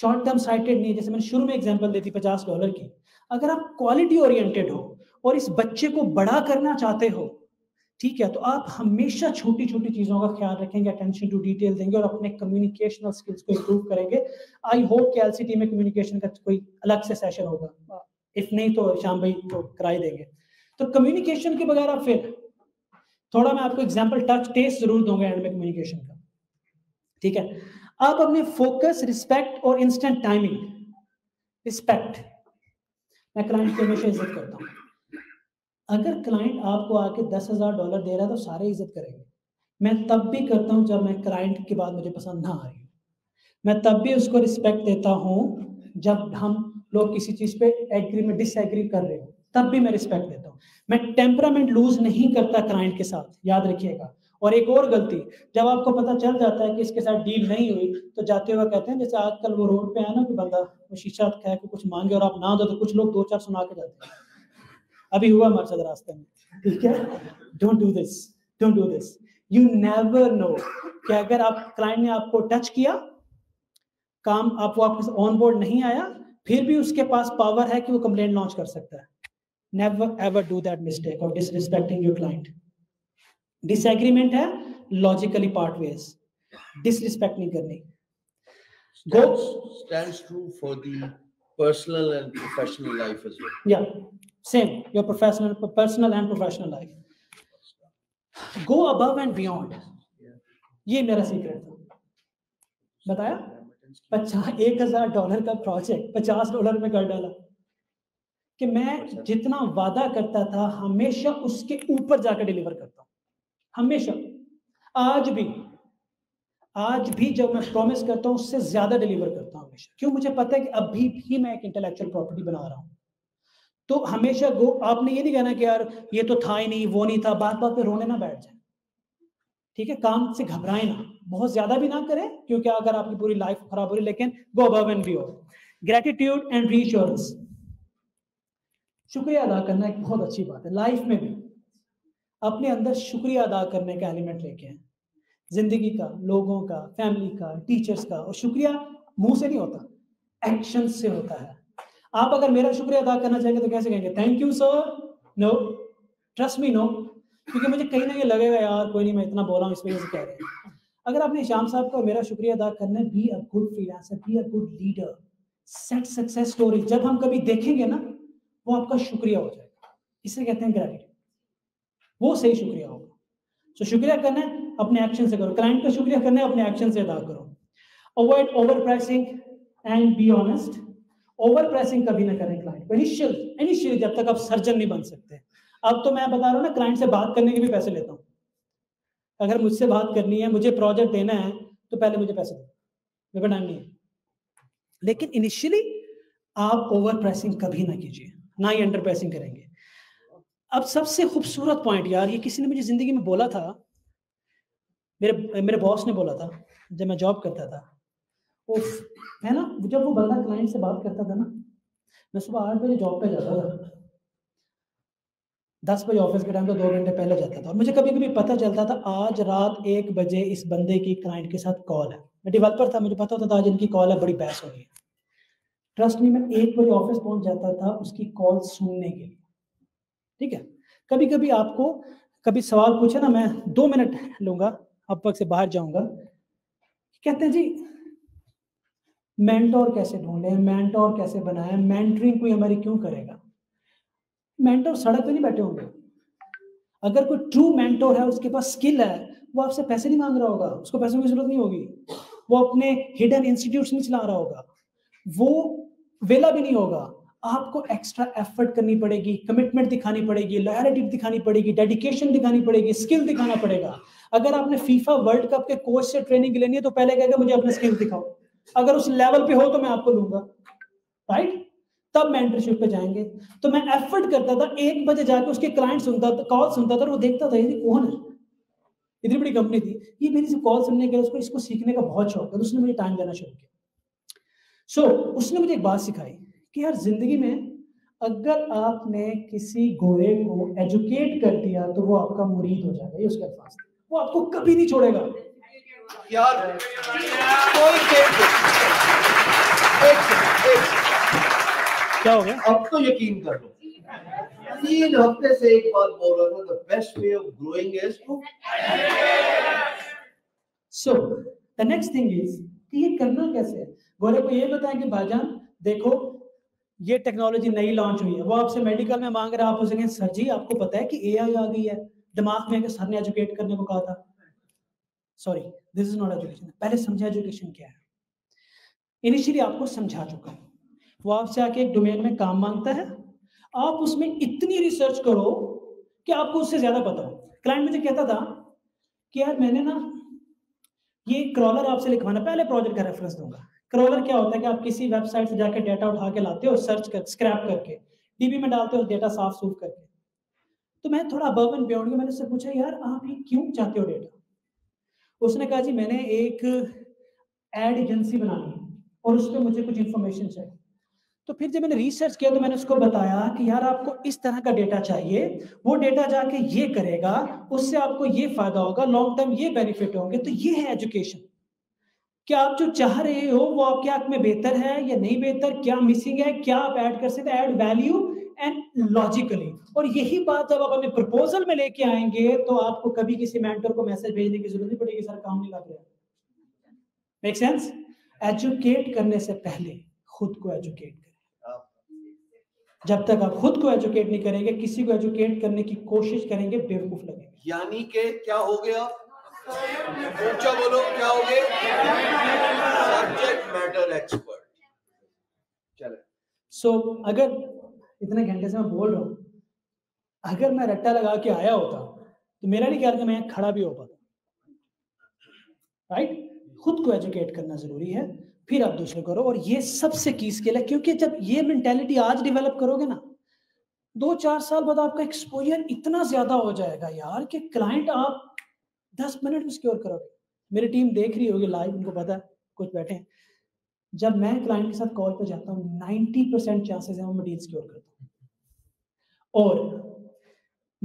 शॉर्ट टर्म साइटेड नहीं है, जैसे मैंने शुरू में एग्जांपल दी थी $50 की, अगर आप क्वालिटी ओरिएंटेड हो और इस बच्चे को बड़ा करना चाहते हो, ठीक है, तो आप हमेशा छोटी छोटी चीजों का ख्याल रखेंगे, अटेंशन टू डिटेल देंगे और अपने कम्युनिकेशनल स्किल्स को इंप्रूव करेंगे। आई होप कि एलसीटी में कम्युनिकेशन का कोई अलग से सेशन होगा, इफ नहीं तो शाम भाई तो कराई देंगे। तो कम्युनिकेशन के बगैर आप फिर थोड़ा, मैं आपको एग्जांपल टच टेस्ट जरूर दूंगा एंड में कम्युनिकेशन का, ठीक है। आप अपने फोकस, रिस्पेक्ट और इंस्टेंट टाइमिंग। रिस्पेक्ट, मैं क्लाइंट को हमेशा इज्जत करता हूँ। अगर क्लाइंट आपको आके $10,000 दे रहा है तो सारे इज्जत करेंगे। मैं तब भी करता हूँ जब मैं क्लाइंट की बात मुझे पसंद ना आ रही हो, मैं तब भी उसको रिस्पेक्ट देता हूँ। जब हम लोग किसी चीज़ पे एग्री में डिसएग्री कर रहे हो तब भी मैं रिस्पेक्ट देता हूँ। मैं टेम्परामेंट लूज नहीं करता क्लाइंट के साथ, याद रखिएगा। और एक और गलती, जब आपको पता चल जाता है कि इसके साथ डील नहीं हुई तो जाते हुए कहते हैं, जैसे आजकल वो रोड पे है ना कि बंदा शीशा कह के कुछ मांगे और आप ना दो तो कुछ लोग 2-4 सुना के जाते हैं। अभी हुआ हमारे साथ रास्ते में, ठीक है। Don't do this, don't do this, you never know कि अगर आप, क्लाइंट ने आपको टच किया, काम आपको ऑन बोर्ड नहीं आया, फिर भी उसके पास पावर है कि वो कंप्लेंट लॉन्च कर सकता है। Never ever do that mistake of disrespecting your client. Disagreement है, लॉजिकली पार्ट वेज, डिसरिस्पेक्ट नहीं करनी। Stands true for the personal and professional life as well. Yeah. Same, your personal and professional life. Go above and beyond. ये मेरा सीक्रेट था, बताया। $1,000 का प्रोजेक्ट $50 में कर डाला, कि मैं जितना वादा करता था हमेशा उसके ऊपर जाकर डिलीवर करता हूँ, हमेशा। आज भी आज भी जब मैं प्रॉमिस करता हूँ उससे ज्यादा डिलीवर करता हूँ हमेशा, क्यों? मुझे पता है कि अभी भी मैं एक इंटेलेक्चुअल प्रॉपर्टी बना रहा हूँ। तो हमेशा गो, आपने ये नहीं कहना कि यार ये तो था ही नहीं, वो नहीं था, बात बात पे रोने ना बैठ जाए, ठीक है? काम से घबराए ना, बहुत ज्यादा भी ना करें क्योंकि अगर आपकी पूरी लाइफ खराब हो रही, लेकिन go above and beyond. Gratitude and reassurance, शुक्रिया अदा करना एक बहुत अच्छी बात है। लाइफ में भी अपने अंदर शुक्रिया अदा करने का एलिमेंट लेके आए, जिंदगी का, लोगों का, फैमिली का, टीचर्स का। और शुक्रिया मुंह से नहीं होता, एक्शन से होता है। आप अगर मेरा शुक्रिया अदा करना चाहेंगे तो कैसे कहेंगे? Thank you sir, no, trust me, no. क्योंकि मुझे कहीं ना कहीं लगेगा यार कोई नहीं मैं इतना बोल रहा हूँ इस वजह से कह रहे हैं। अगर आपने शाम साहब को मेरा शुक्रिया अदा करना है, be a good freelancer, be a good leader, set success story, जब हम कभी देखेंगे ना वो आपका शुक्रिया हो जाएगा। इसे कहते हैं ग्रेटिट्यूड, वो सही शुक्रिया होगा। तो शुक्रिया करना है अपने एक्शन से करो, क्लाइंट का शुक्रिया करना है अपने एक्शन से अदा करो। Avoid over pricing and be honest, over pricing कभी ना करें क्लाइंट को। इनिशियल जब तक आप सर्जन नहीं बन सकते। अब तो मैं बता रहा हूँ ना, क्लाइंट से बात करने के भी पैसे लेता हूँ। अगर मुझसे बात करनी है, मुझे प्रोजेक्ट देना है तो पहले मुझे पैसे दो, मेरे पास टाइम नहीं है। लेकिन इनिशियली आप ओवर प्राइसिंग कभी ना कीजिए, ना ही अंडर प्राइसिंग करेंगे। अब सबसे खूबसूरत पॉइंट यार, ये किसी ने मुझे जिंदगी में बोला था, मेरे बॉस ने बोला था जब मैं जॉब करता था। है ना, जब वो बंदा क्लाइंट से बात करता था ना, मैं सुबह 8 बजे जॉब पे जाता था, 10 बजे ऑफिस के टाइम तो 2 घंटे पहले जाता था। और मुझे कभी कभी पता चलता था आज रात 1 बजे इस बंदे की क्लाइंट के साथ कॉल है। मैं डेवलपर था, मुझे पता होता था आज इनकी कॉल है, बड़ी बहस हो रही है। ट्रस्ट में मैं 1 बजे ऑफिस पहुंच जाता था उसकी कॉल सुनने के लिए, ठीक है? कभी कभी आपको कभी सवाल पूछे ना, मैं 2 मिनट लूंगा, अपवर्क से बाहर जाऊंगा। कहते हैं जी मेंटोर कैसे ढूंढे, मेंटोर कैसे बनाए, मेंटरिंग कोई हमारी क्यों करेगा? मेंटोर सड़क पे नहीं बैठे होंगे। अगर कोई ट्रू मेंटोर है, उसके पास स्किल है, वो आपसे पैसे नहीं मांग रहा होगा, उसको पैसों की जरूरत नहीं होगी, वो अपने हिडन इंस्टीट्यूट नहीं चला रहा होगा, वो वेला भी नहीं होगा। आपको एक्स्ट्रा एफर्ट करनी पड़ेगी, कमिटमेंट दिखानी पड़ेगी, लॉयल्टी दिखानी पड़ेगी, डेडिकेशन दिखानी पड़ेगी, स्किल दिखाना पड़ेगा। अगर आपने फीफा वर्ल्ड कप के कोच से ट्रेनिंग लेनी है तो पहले कहेगा मुझे अपना स्किल दिखाओ, अगर उस लेवल पे हो तो मैं आपको लूंगा, राइट? तब मेंटरशिप पे जाएंगे। तो मैं एफर्ट करता था, 1 बजे जाके उसके क्लाइंट सुनता था, कॉल सुनता था, और वो देखता था ये कौन है, इतनी बड़ी कंपनी थी, ये मेरी से कॉल सुनने के लिए, उसको इसको सीखने का बहुत शौक है, उसने मुझे टाइम देना शुरू किया। सो उसने मुझे एक बात सिखाई कि यार जिंदगी में अगर आपने किसी गोरे को एजुकेट कर दिया तो वो आपका मुरीद हो जाएगा, ये उसके अल्फाज, वो आपको कभी नहीं छोड़ेगा। यार क्या हो गया? अब तो यकीन कर लो, 3 हफ्ते से एक बात बोल रहा था, the best way of growing is to. So the next thing is कि ये करना कैसे है। गोरे को ये बताएं कि भाईजान देखो ये टेक्नोलॉजी नई लॉन्च हुई है, वो आपसे मेडिकल में मांग रहा है, आप उसके सर जी आपको पता है कि एआई आ गई है, दिमाग में सर ने एजुकेट करने को कहा था। Sorry, this is not education. पहले समझा एजुकेशन क्या है। इनिशियली आपको समझा चुका है, वो आपसे आके एक डोमेन में काम मांगता है, आप उसमें इतनी रिसर्च करो कि आपको उससे ज्यादा पता हो। क्लाइंट मुझे कहता था कि यार मैंने ना ये क्रॉलर आपसे लिखवाना, पहले प्रोजेक्ट का रेफरेंस दूंगा। क्रॉलर क्या होता है कि आप किसी वेबसाइट से जाकर डाटा उठा के लाते हो, सर्च कर, स्क्रैप करके डीबी में डालते हो, डाटा साफ सूफ करके। तो मैं थोड़ा अबव एंड बियॉन्ड गया, मैंने उससे पूछा यार आप ये क्यों चाहते हो डाटा? उसने कहा जी मैंने एक एड एजेंसी बनानी है और उस पर मुझे कुछ इन्फॉर्मेशन चाहिए। तो फिर जब मैंने रिसर्च किया तो मैंने उसको बताया कि यार आपको इस तरह का डेटा चाहिए, वो डेटा जाके ये करेगा, उससे आपको ये फायदा होगा, लॉन्ग टर्म ये बेनिफिट होंगे। तो ये है एजुकेशन, कि आप जो चाह रहे हो वो आपके आंख में बेहतर है या नहीं बेहतर, क्या मिसिंग है, क्या आप ऐड कर सकते हैं, ऐड वैल्यू एंड लॉजिकली। और यही बात जब आप अपने प्रपोजल में लेके आएंगे तो आपको कभी किसी मेंटर को मैसेज भेजने की जरूरत नहीं पड़ेगी सर काम नहीं लग रहा। Make sense? एजुकेट करने से पहले खुद को एजुकेट करें। जब तक आप खुद को एजुकेट नहीं करेंगे, किसी को एजुकेट करने की कोशिश करेंगे, बेवकूफ लगेंगे। यानी कि क्या हो गया? ऊंचा बोलो, क्या हो गया? Subject matter expert. चले। सो अगर इतने घंटे से मैं बोल रहा हूँ, अगर मैं रट्टा लगा के आया होता तो मेरा नहीं ख्याल कि मैं खड़ा भी हो पाता, राइट? खुद को एजुकेट करना जरूरी है, फिर आप दूसरे करो। और ये सबसे की स्किल है, क्योंकि जब ये मेंटेलिटी आज डेवलप करोगे ना, 2-4 साल बाद आपका एक्सपोजर इतना ज्यादा हो जाएगा यार कि क्लाइंट आप 10 मिनट में सिक्योर करोगे। मेरी टीम देख रही होगी लाइव, उनको पता है, कुछ बैठे हैं। जब मैं क्लाइंट के साथ कॉल पे जाता हूँ 90% चांसेस है मैं डील सिक्योर करता हूँ। और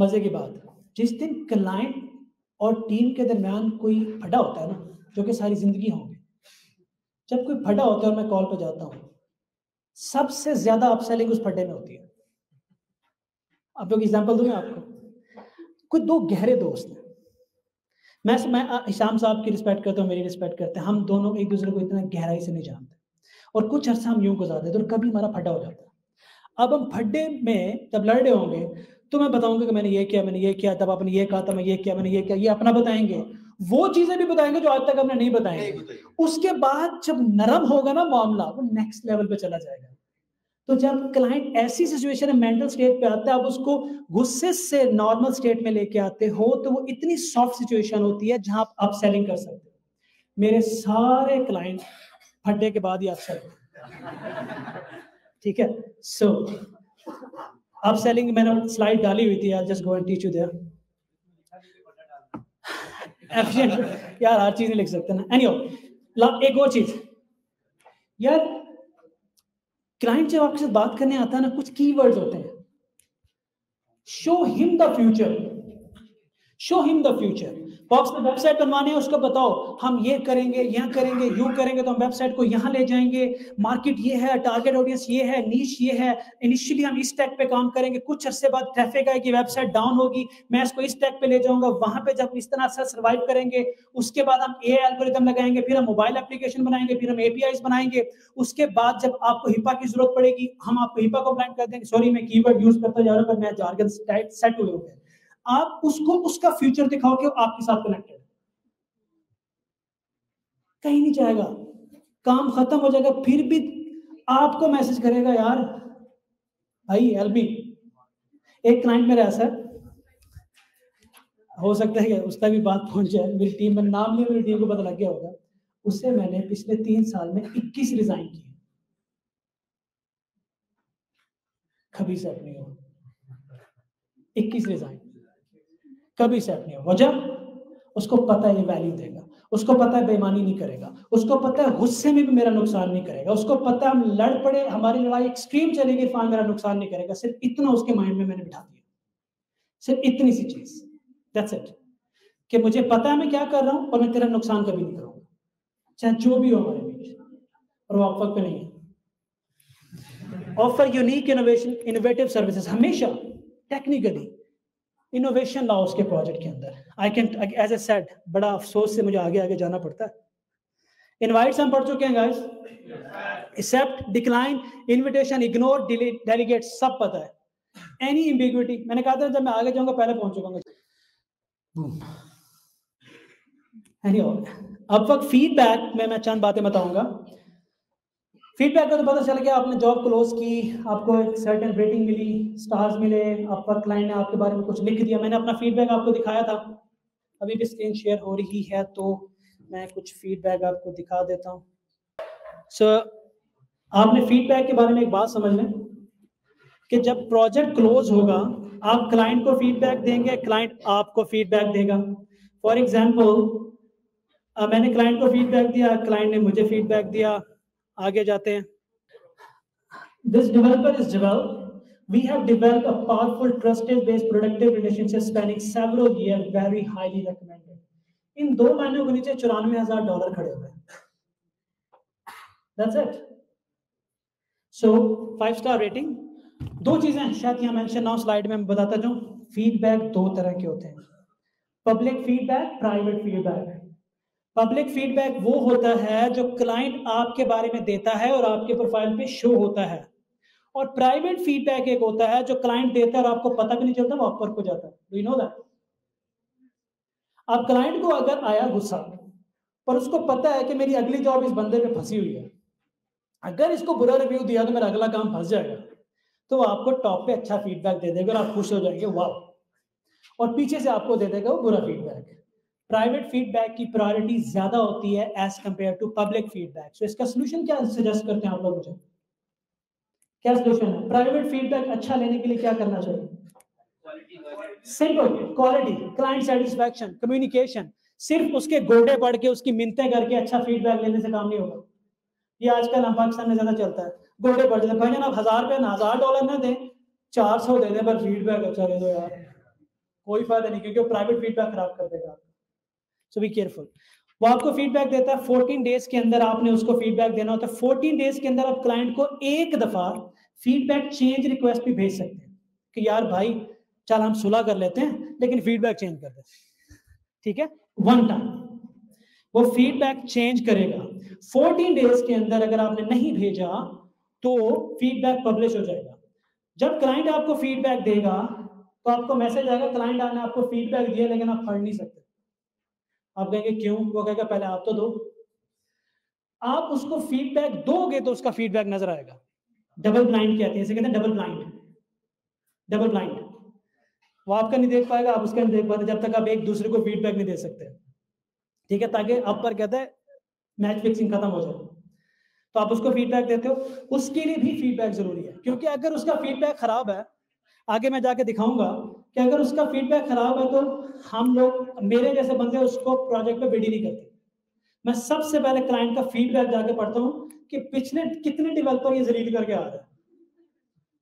मजे की बात, जिस दिन क्लाइंट और टीम के दरमियान कोई फटा होता है ना, जो कि सारी जिंदगी होंगे, जब कोई फटा होता है और मैं कॉल पे जाता हूँ, सबसे ज्यादा अपसेलिंग उस फटे में होती है। अब एक एग्जांपल दूं मैं आपको, कुछ 2 गहरे दोस्त हैं, मैं हिशाम साहब की रिस्पेक्ट करता हूँ, मेरी रिस्पेक्ट करते हैं, हम दोनों एक दूसरे को इतना गहराई से नहीं जानते और कुछ अरसा हम यूं गुजार देते और कभी हमारा फटा हो जाता है। अब हम फड्डे में जब लड़ रहे होंगे तो मैं बताऊंगा कि मैंने ये किया, तब आपने ये कहा था, मैंने ये किया, ये अपना बताएंगे, वो चीजें भी बताएंगे जो आज तक हमने नहीं बताएंगे। उसके बाद जब नरम होगा ना मामला, वो नेक्स्ट लेवल पे चला जाएगा। तो जब क्लाइंट ऐसी सिचुएशन है, मेंटल स्टेट पे आता है, आप उसको गुस्से से नॉर्मल स्टेट में लेके आते हो, तो वो इतनी सॉफ्ट सिचुएशन होती है जहां आप अपसेलिंग कर सकते हो। मेरे सारे क्लाइंट फटे के बाद ही अपसेलिंग, ठीक है। सो अपसेलिंग मैंने स्लाइड डाली हुई थी यार, just go and teach you there efficient यार, हर चीज नहीं लिख सकते ना। एनीवे, एक और चीज यार, क्लाइंट जब आपके साथ बात करने आता है ना, कुछ कीवर्ड्स होते हैं, show him the future. Box में वेबसाइट बनवानी है, उसको बताओ हम ये करेंगे, यहाँ करेंगे, यू करेंगे, तो हम वेबसाइट को यहाँ ले जाएंगे, मार्केट ये है, टारगेट ऑडियंस ये है, नीश ये है, इनिशियली हम इस टैग पे काम करेंगे, कुछ अरसे बाद ट्रैफिक आएगी, वेबसाइट डाउन होगी, मैं इसको इस टैग पे ले जाऊंगा, वहां पे जब इस तरह से सर्वाइव करेंगे, उसके बाद हम एआई एल्गोरिथम लगाएंगे, फिर हम मोबाइल एप्लीकेशन बनाएंगे, फिर हम एपीआईस बनाएंगे, उसके बाद जब आपको हिपा की जरूरत पड़ेगी हम आपको हिपा कंप्लाइंट कर देंगे। सॉरी मैं कीवर्ड यूज करता जा रहा हूँ, पर मैं जार्गन सेट हुए होते हैं। आप उसको उसका फ्यूचर दिखाओ कि आपके साथ कनेक्टेड, कहीं नहीं जाएगा, काम खत्म हो जाएगा, फिर भी आपको मैसेज करेगा यार भाई एलबी। एक क्लाइंट मेरा ऐसा हो सकता है कि उस तक भी बात पहुंच जाए, मेरी टीम में नाम नहीं, मेरी टीम को पता लग गया होगा, उससे मैंने पिछले 3 साल में 21 रिजाइन किए। कभी से अपने हो 21 रिजाइन, कभी सेट नहीं हो। वजह, उसको पता है ये वैल्यू देगा, उसको पता है बेईमानी नहीं करेगा, उसको पता है गुस्से में भी मेरा नुकसान नहीं करेगा, उसको पता है हम लड़ पड़े, हमारी लड़ाई एक्सट्रीम चलेगी, इरफान मेरा नुकसान नहीं करेगा। सिर्फ इतना उसके माइंड में मैंने बिठा दिया, सिर्फ इतनी सी चीज, दैट्स इट, कि मुझे पता है मैं क्या कर रहा हूँ और मैं तेरा नुकसान कभी नहीं करूंगा, चाहे जो भी हो हमारे बीच। और वो Upwork पे नहीं है। Offer unique innovation, innovative services, हमेशा टेक्निकली इनोवेशन लाओ उसके प्रोजेक्ट के अंदर। एज ए सेड, बड़ा अफसोस से मुझे आगे जाना पड़ता है। इनवाइट्स हम पढ़ चुके हैं guys, accept, decline, invitation, ignore, delegate, सब पता है। एनी एम्बिग्युइटी, मैंने कहा था जब मैं आगे जाऊंगा पहले पहुंच चुका। अब वक्त फीडबैक में मैं चंद बातें बताऊंगा। फीडबैक का तो पता चल गया, आपने जॉब क्लोज की, आपको एक सर्टेन रेटिंग मिली, स्टार्स मिले, आपका क्लाइंट ने आपके बारे में कुछ लिख दिया। मैंने अपना फीडबैक आपको दिखाया था, अभी भी स्क्रीन शेयर हो रही है, तो मैं कुछ फीडबैक आपको दिखा देता हूँ। सो आपने फीडबैक के बारे में एक बात समझ लें कि जब प्रोजेक्ट क्लोज होगा आप क्लाइंट को फीडबैक देंगे, क्लाइंट आपको फीडबैक देगा। फॉर एग्जाम्पल, मैंने क्लाइंट को फीडबैक दिया, क्लाइंट ने मुझे फीडबैक दिया। आगे जाते हैं। This developer is Javal. We have developed a powerful, trusted-based, productive relationship spanning several years. Very highly recommended. इन 2 महीनों के नीचे $94,000 खड़े हुए हैं। That's it. So 5-star rating. 2 चीजें शायद यहाँ मेंशन ना हो स्लाइड में, बताता जाऊं। फीडबैक 2 तरह के होते हैं, public feedback, private feedback. Public feedback वो होता है जो क्लाइंट आपके बारे में देता है और आपके प्रोफाइल पे शो होता है, और प्राइवेट फीडबैक एक होता है जो क्लाइंट देता है और आपको पता भी नहीं चलता, वो Upwork को जाता है। Do you know that? आप क्लाइंट को अगर आया गुस्सा, पर उसको पता है कि मेरी अगली जॉब इस बंदे पे फंसी हुई है, अगर इसको बुरा रिव्यू दिया तो मेरा अगला काम फंस जाएगा, तो वो आपको टॉप पे अच्छा फीडबैक दे देगा और आप खुश हो जाएंगे वाह, और पीछे से आपको दे देगा वो बुरा फीडबैक। प्राइवेट फीडबैक की प्रायोरिटी ज्यादा होती है as compare to public feedback. So इसका सोल्यूशन क्या सजेस्ट करते हैं आप लोग मुझे? क्या सोल्यूशन है? प्राइवेट फीडबैक अच्छा लेने के लिए क्या करना चाहिए? Simple, quality, client satisfaction, communication. सिर्फ उसके गोडे पड़ के उसकी मिन्नतें करके अच्छा फीडबैक लेने से काम नहीं होगा। ये आजकल हम पाकिस्तान में ज्यादा चलता है, गोडे पड़ जाते हैं, आप $1000 ना दें, $400 दे दें, पर फीडबैक अच्छा दे दो यार, कोई फायदा नहीं, क्योंकि वो प्राइवेट फीडबैक खराब कर देगा। So be careful. वो आपको फीडबैक देता है 14 डेज के अंदर, आपने उसको फीडबैक देना होता है। 14 डेज के अंदर आप क्लाइंट को एक दफा फीडबैक चेंज रिक्वेस्ट भी भेज सकते हैं कि यार भाई चल हम सुलह कर लेते हैं, लेकिन फीडबैक चेंज कर दे, ठीक है, वन टाइम। वो फीडबैक चेंज करेगा 14 डेज के अंदर। अगर आपने नहीं भेजा तो फीडबैक पब्लिश हो जाएगा। जब क्लाइंट आपको फीडबैक देगा तो आपको मैसेज आएगा, क्लाइंट ने आपको फीडबैक दिया लेकिन आप पढ़ नहीं सकते। आप कहेंगे क्यों? वो कहेगा पहले आप तो दो। आप उसको फीडबैक दोगे तो उसका फीडबैक नजर आएगा। डबल ब्लाइंड कहते हैं, इसे कहते हैं डबल ब्लाइंड। डबल ब्लाइंड, वो आपका नहीं देख पाएगा, आप उसका नहीं देख पाते, जब तक आप एक दूसरे को फीडबैक नहीं दे सकते, ठीक है, ताकि आप पर कहते हैं मैच फिक्सिंग खत्म हो जाए। तो आप उसको फीडबैक देते हो, उसके लिए भी फीडबैक जरूरी है, क्योंकि अगर उसका फीडबैक खराब है, आगे मैं जाके दिखाऊंगा कि अगर उसका फीडबैक खराब है तो हम लोग, मेरे जैसे बंदे उसको प्रोजेक्ट पे बिडी नहीं करते। मैं सबसे पहले क्लाइंट का फीडबैक जाके पढ़ता हूँ कि पिछले कितने डेवलपर ये जलील करके आ रहा है,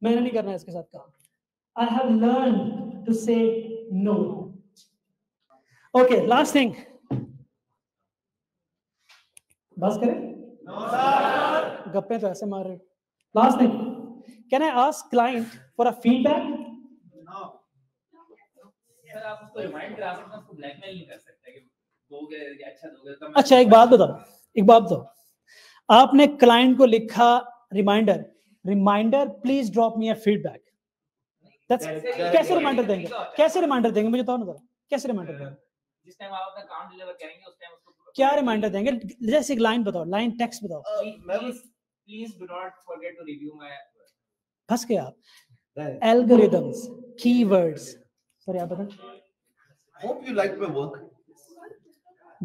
मैंने नहीं करना इसके साथ काम। I have learn to say no. Okay, last thing, बस करें गप्पे तो ऐसे मार रहे। Last thing, can I ask client for a feedback? अच्छा, एक बात बताओ, आपने क्लाइंट को लिखा reminder please drop me a feedback, कैसे रिमाइंडर देंगे? मुझे तो ना, कैसे रिमाइंडर देंगे? जिस टाइम आप अपना काम डिलीवर करेंगे उस टाइम उसको क्या रिमाइंडर देंगे? जैसे एक लाइन बताओ, लाइन टेक्स्ट बताओ, please do not forget to review my work. फंस गए आप। एल्गोरिदम्स, कीवर्ड्स, सॉरी आप बताओ, hope you like my work,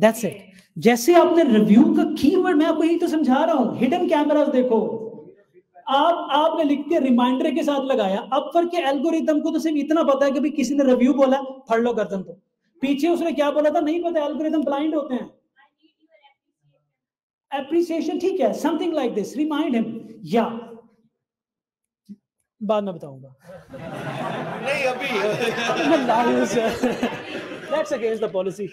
that's it. जैसे आपने रिव्यू का कीवर्ड, मैं आपको यही तो समझा रहा हूं, हिडन कैमरास देखो, आपने लिख के रिमाइंडर के साथ लगाया। अपवर्क के एल्गोरिदम को तो सिर्फ इतना पता है कि भाई किसी ने रिव्यू बोला, फड़ लो गर्दन। तो पीछे उसने क्या बोला था नहीं पता, एल्गोरिदम ब्लाइंड होते हैं। एप्रिसिएशन, ठीक है, something like this, remind him, या बाद में बताऊंगा, नहीं अभी, that's against the policy.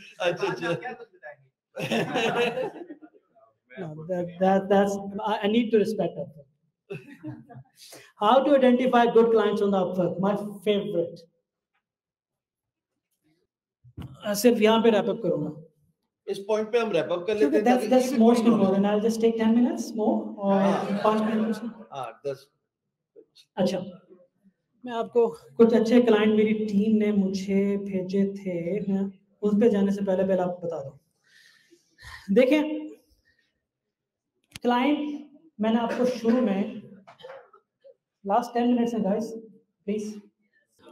That's I need to respect Upwork. How to identify good clients on the Upwork, my favorite. सिर्फ यहाँ पे रैप अप करूँगा, इस पॉइंट पे हम रैप अप कर लेते हैं, that's most important. I'll just take 10 minutes more or 5 minutes. अच्छा, मैं आपको कुछ अच्छे क्लाइंट मेरी टीम ने मुझे भेजे थे, मैं उस पे जाने से पहले आपको बता दूं। देखें क्लाइंट, मैंने आपको शुरू में लास्ट 10 मिनट्स है गाइस प्लीज,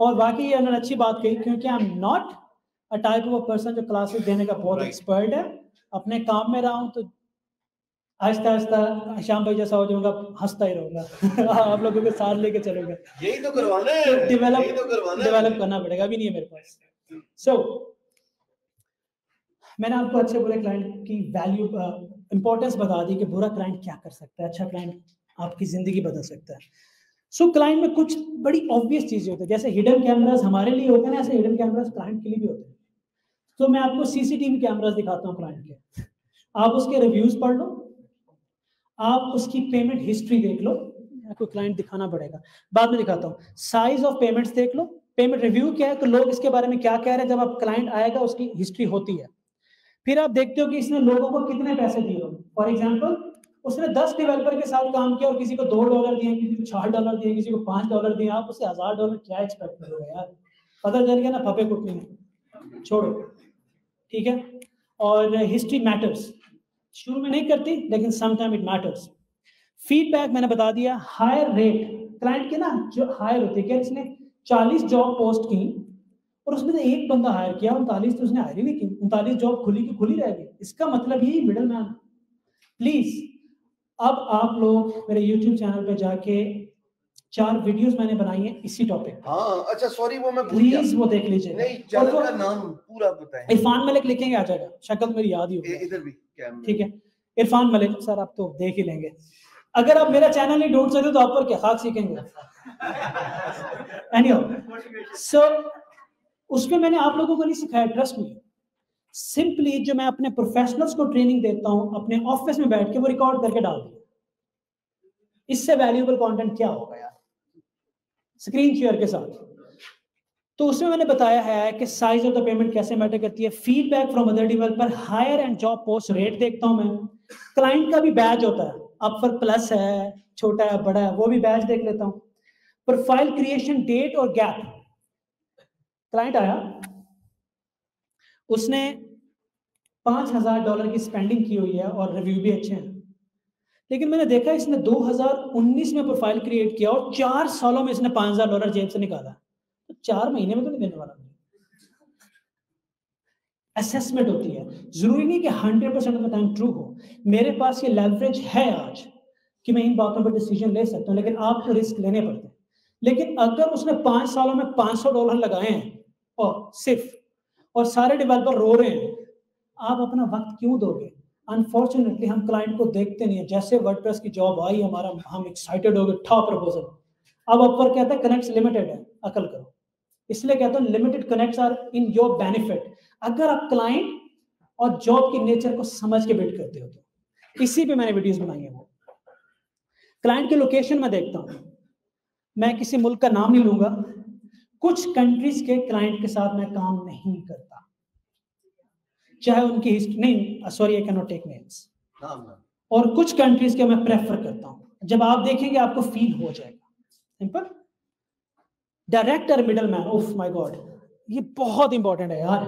और बाकी ये उन्होंने अच्छी बात कही, क्योंकि I am not a type of person जो क्लासेस देने का बहुत एक्सपर्ट है, अपने काम में रहा हूं, तो आहिस्ता आहिस्ता शाम भाई जैसा हो जाऊंगा, हंसता ही रहूंगा आप लोगों के साथ लेके चलूंगा, यही तो करवाना है, डेवलप करना पड़ेगा, अभी नहीं है मेरे पास। सो मैंने आपको अच्छे बुरे क्लाइंट की वैल्यू, इंपॉर्टेंस बता दी कि बुरा क्लाइंट क्या कर सकता है, अच्छा क्लाइंट आपकी जिंदगी बदल सकता है। सो क्लाइंट में कुछ बड़ी ऑब्वियस चीजें होती है, जैसे हिडन कैमरास हमारे लिए होते हैं ना, ऐसे हिडन कैमरास क्लाइंट के लिए भी होते हैं। तो मैं आपको सीसीटीवी कैमरास दिखाता हूँ क्लाइंट के, आप उसके रिव्यूज पढ़ लो, आप उसकी पेमेंट हिस्ट्री देख लो, कोई क्लाइंट दिखाना पड़ेगा, बाद में दिखाता हूँ, साइज ऑफ पेमेंट्स देख लो, पेमेंट रिव्यू क्या है, तो लोग इसके बारे में क्या कह रहे हैं, जब आप क्लाइंट आएगा उसकी हिस्ट्री होती है। फिर आप देखते हो कि इसने लोगों को कितने पैसे दिए हो। फॉर एग्जाम्पल उसने 10 डेवलपर के साथ काम किया और किसी को $2 दिए, किसी को $4 दिए, किसी को $5 दिए, आप उसे $1000 क्या एक्सपेक्ट करोगे यार, पता चल गया ना, फपे कुटनी छोड़ो, ठीक है। और हिस्ट्री मैटर्स, शुरू में नहीं करती लेकिन समटाइम इट मैटर्स। फीडबैक मैंने बता दिया, हायर रेट क्लाइंट के ना जो हायर होते हैं, इसने 40 जॉब पोस्ट की, और उसमें से एक बंदा हायर किया, 39 तो उसने हायर भी की, 39 जॉब खुली की खुली रह गई। इसका मतलब यही मिडल मैन। प्लीज अब आप लोग मेरे यूट्यूब चैनल पे जाके 4 वीडियोस मैंने बनाई हैं इसी टॉपिक। हाँ अच्छा सॉरी वो मैं भूल गया, प्लीज वो देख लीजिए। नहीं चैनल का नाम पूरा बताएं। इरफान मलिक लिखेंगे आ जाएगा, शक्ल मेरी याद ही होगी। इधर भी कैमरा ठीक है, इरफान मलिक सर आप तो देख ही लेंगे। अगर आप मेरा चैनल नहीं ढूंढ सकते तो आप पर क्या खाक सीखेंगे। एनीहाउ सो उसमें मैंने आप लोगों को नहीं सिखाया, ट्रस्ट मी। सिंपली जो मैं अपने प्रोफेशनल्स को ट्रेनिंग देता हूं अपने ऑफिस में बैठ के वो रिकॉर्ड करके डाल दिया। इससे वैल्यूएबल कंटेंट क्या होगा यार, स्क्रीन शेयर के साथ। तो उसमें मैंने बताया है कि साइज ऑफ द पेमेंट कैसे मैटर करती है, फीडबैक फ्रॉम अदर डीवल पर hire and job post rate देखता हूं मैं, क्लाइंट का भी बैच होता है, अपवर्क प्लस है, छोटा है बड़ा है, वो भी बैच देख लेता हूँ। प्रोफाइल क्रिएशन डेट और गैप, क्लाइंट आया उसने $5000 की स्पेंडिंग की हुई है और रिव्यू भी अच्छे हैं, लेकिन मैंने देखा इसने 2019 में प्रोफाइल क्रिएट किया और 4 सालों में इसने $5000 जेब से निकाला, तो 4 महीने में तो नहीं देने वाला। असेसमेंट होती है, जरूरी नहीं कि 100% ऑफ द टाइम ट्रू हो। मेरे पास ये लेवरेज है आज कि मैं इन बातों पर डिसीजन ले सकता हूँ, लेकिन आपको रिस्क लेने पड़ते हैं। लेकिन अगर उसने 5 सालों में $500 लगाए हैं और सिर्फ, और सारे डेवलपर रो रहे हैं, आप अपना वक्त क्यों दोगे। अनफॉर्चुनेटली हम क्लाइंट को देखते नहीं है, जैसे वर्डप्रेस की जॉब आई हमारा हम एक्साइटेड हो गए, ठा प्रपोजल। अब अपवर्क कहता है कनेक्ट्स लिमिटेड है, अकल करो। इसलिए कहता हूँ limited connects are in your benefit, अगर आप क्लाइंट और जॉब के नेचर को समझ के बिल्ड करते हो तो। इसी पे मैंने वीडियोस बनाई है। क्लाइंट के लोकेशन में देखता हूँ, मैं किसी मुल्क का नाम नहीं लूंगा, कुछ कंट्रीज के क्लाइंट के साथ मैं काम नहीं करता, चाहे उनकी हिस्ट्री नहीं, sorry I can not take names, और कुछ कंट्रीज के मैं प्रेफर करता हूँ। जब आप देखेंगे आपको फील हो जाएगा। सिंपल। डायरेक्ट और middle man, oh my god ये बहुत इंपॉर्टेंट है यार।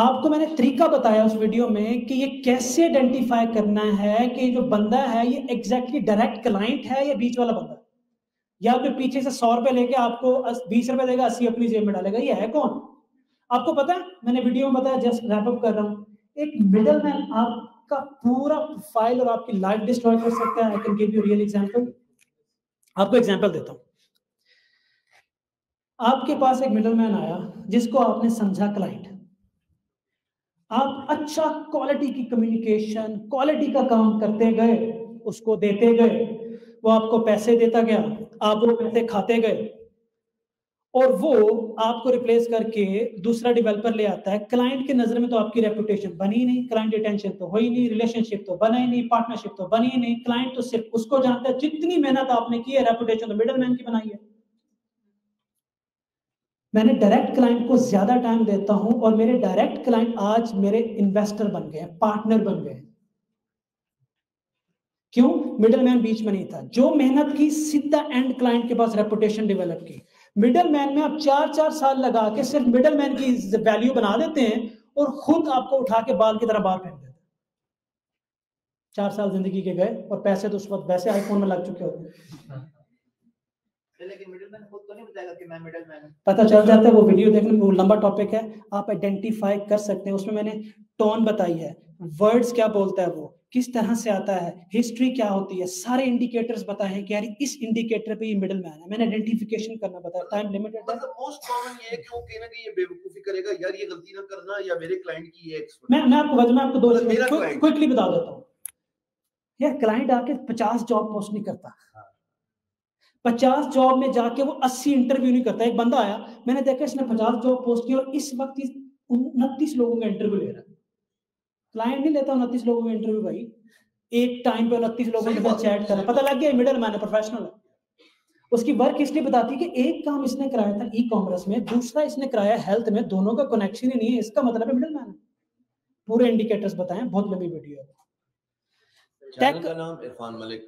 आपको मैंने तरीका बताया उस वीडियो में कि ये कैसे आइडेंटिफाई करना है कि जो बंदा है ये एग्जैक्टली डायरेक्ट क्लाइंट है या बीच वाला बंदा, या फिर पीछे से 100 रुपए लेके आपको 20 रुपए देगा, 80 अपनी जेब में डालेगा, ये है कौन। आपको पता है मैंने वीडियो में बताया, जस्ट रैप अप कर रहा हूँ। एक मिडल मैन आपका पूरा प्रोफाइल और आपकी लाइफ डिस्ट्रॉय कर सकता है। I can give you real example, आपको एग्जाम्पल देता हूँ। आपके पास एक मिडलमैन आया जिसको आपने समझा क्लाइंट, आप अच्छा क्वालिटी की कम्युनिकेशन, क्वालिटी का काम करते गए, उसको देते गए, वो आपको पैसे देता गया, आप वो पैसे खाते गए, और वो आपको रिप्लेस करके दूसरा डेवलपर ले आता है। क्लाइंट की नजर में तो आपकी रेपुटेशन बनी नहीं, क्लाइंट रिटेंशन तो हो ही नहीं, रिलेशनशिप तो बना ही नहीं, पार्टनरशिप तो बनी ही नहीं, क्लाइंट तो सिर्फ उसको जानता है जितनी मेहनत आपने की है, रेपुटेशन तो मिडलमैन की बनाई है। मैंने डायरेक्ट क्लाइंट को ज्यादा टाइम देता हूं और मेरे डायरेक्ट क्लाइंट आज मेरे इन्वेस्टर बन गए, पार्टनर बन गए। क्यों, मिडलमैन बीच में नहीं था। जो मेहनत की सीधा एंड क्लाइंट के पास रेपुटेशन डेवलप की। मिडलमैन में आप 4-4 साल लगा के सिर्फ मिडलमैन की वैल्यू बना देते हैं और खुद आपको उठा के बाल की तरह बाहर फेंक देते हैं। 4 साल जिंदगी के गए और पैसे तो उस वक्त वैसे आईफोन में लग चुके होते, लेकिन मिडलमैन खुद तो नहीं बताएगा कि मैं मिडलमैन हूं। पता चल जाता है, वो वीडियो देखने में, वो लंबा टॉपिक है, आप आइडेंटिफाई कर सकते हैं। उसमें मैंने टोन बताई है, वर्ड्स क्या बोलता है, वो किस तरह से आता है, हिस्ट्री क्या होती है, सारे इंडिकेटर्स बताए हैं कि यार इस इंडिकेटर पे ये मिडलमैन है। मैंने आइडेंटिफिकेशन करना बताया। टाइम लिमिटेड है, मतलब मोस्ट कॉमन ये है कि वो कहना कि ये बेवकूफी करेगा यार, ये गलती ना करना, या मेरे क्लाइंट की ये मैं आपको 2 मिनट क्विकली बता देता हूं यार, क्लाइंट आके 50 जॉब पोस्ट नहीं करता, 50 जॉब में जाके वो 80 इंटरव्यू नहीं करता। एक बंदा आया, मैंने देखा इसने 50 जॉब पोस्ट की और इस वक्त 29 लोगों का इंटरव्यू ले रहा है। क्लाइंट नहीं लेता 29 लोगों का इंटरव्यू भाई, एक टाइम पे 29 लोगों के साथ चैट कर रहा है। पता लग गया मिडलमैन है, प्रोफेशनल है। उसकी वर्क हिस्ट्री बताती है कि एक काम इसने कराया था ई-कॉमर्स में, दूसरा इसने कराया हेल्थ में, दोनों का कनेक्शन ही नहीं है, इसका मतलब है मिडलमैन है। पूरे इंडिकेटर्स बताए, बहुत लंबी वीडियो है। टेक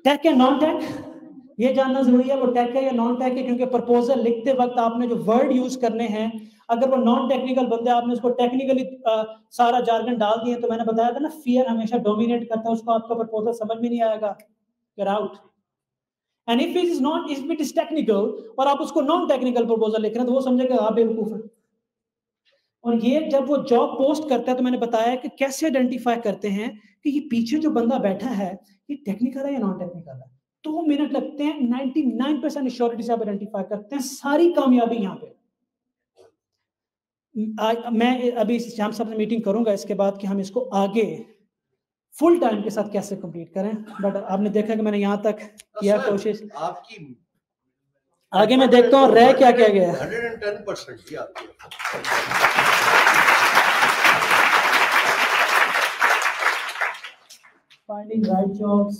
एंड नॉन टेक ये जानना जरूरी है, वो टेक है या नॉन टेक है, क्योंकि प्रपोजल लिखते वक्त आपने जो वर्ड यूज करने हैं, अगर वो नॉन टेक्निकल बंदे आपने उसको टेक्निकली सारा जार्गन डाल दिया, तो मैंने बताया था ना फियर हमेशा डोमिनेट करता है, उसको आपका प्रपोजल समझ में नहीं आएगा, get out. And if it is not, if it is technical और आप उसको नॉन टेक्निकल प्रपोजल लिख रहे हैं तो वो समझेगा आप बेवकूफ है। और ये जब वो जॉब पोस्ट करता है तो मैंने बताया कि कैसे आइडेंटिफाई करते हैं कि ये पीछे जो बंदा बैठा है ये टेक्निकल है या नॉन टेक्निकल है। 2 मिनट लगते हैं, 99% श्योरिटी से आप आइडेंटिफाई करते हैं, सारी कामयाबी यहाँ पे। मैं अभी श्याम साहब से मीटिंग करूंगा इसके बाद कि हम इसको आगे फुल टाइम के साथ कैसे कंप्लीट करें, बट आपने देखा कि मैंने यहाँ तक किया कोशिश। आपकी आगे मैं देखता हूँ रह क्या क्या गया। 110% finding right jobs,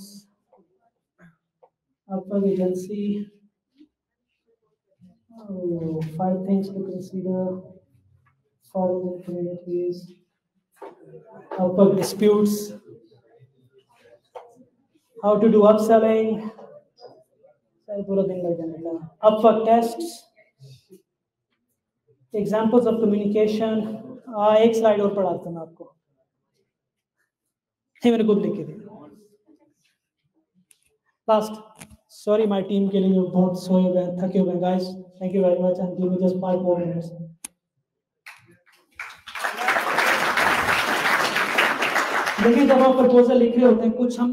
Upwork agency, 5 things to consider for communities, Upwork disputes, how to do upselling, सारे पूरा दिन लग जाने का, Upwork tests, examples of communication. एक स्लाइड और पढ़ाता हूँ आपको, ये मैंने खुद लिख के दिया लास्ट। सॉरी माय टीम के लिए, बहुत सोए हुए थके हुए guys, thank you very much and give me just 5 more minutes। देखिए जब आप प्रपोजल लिख रहे होते हैं कुछ हम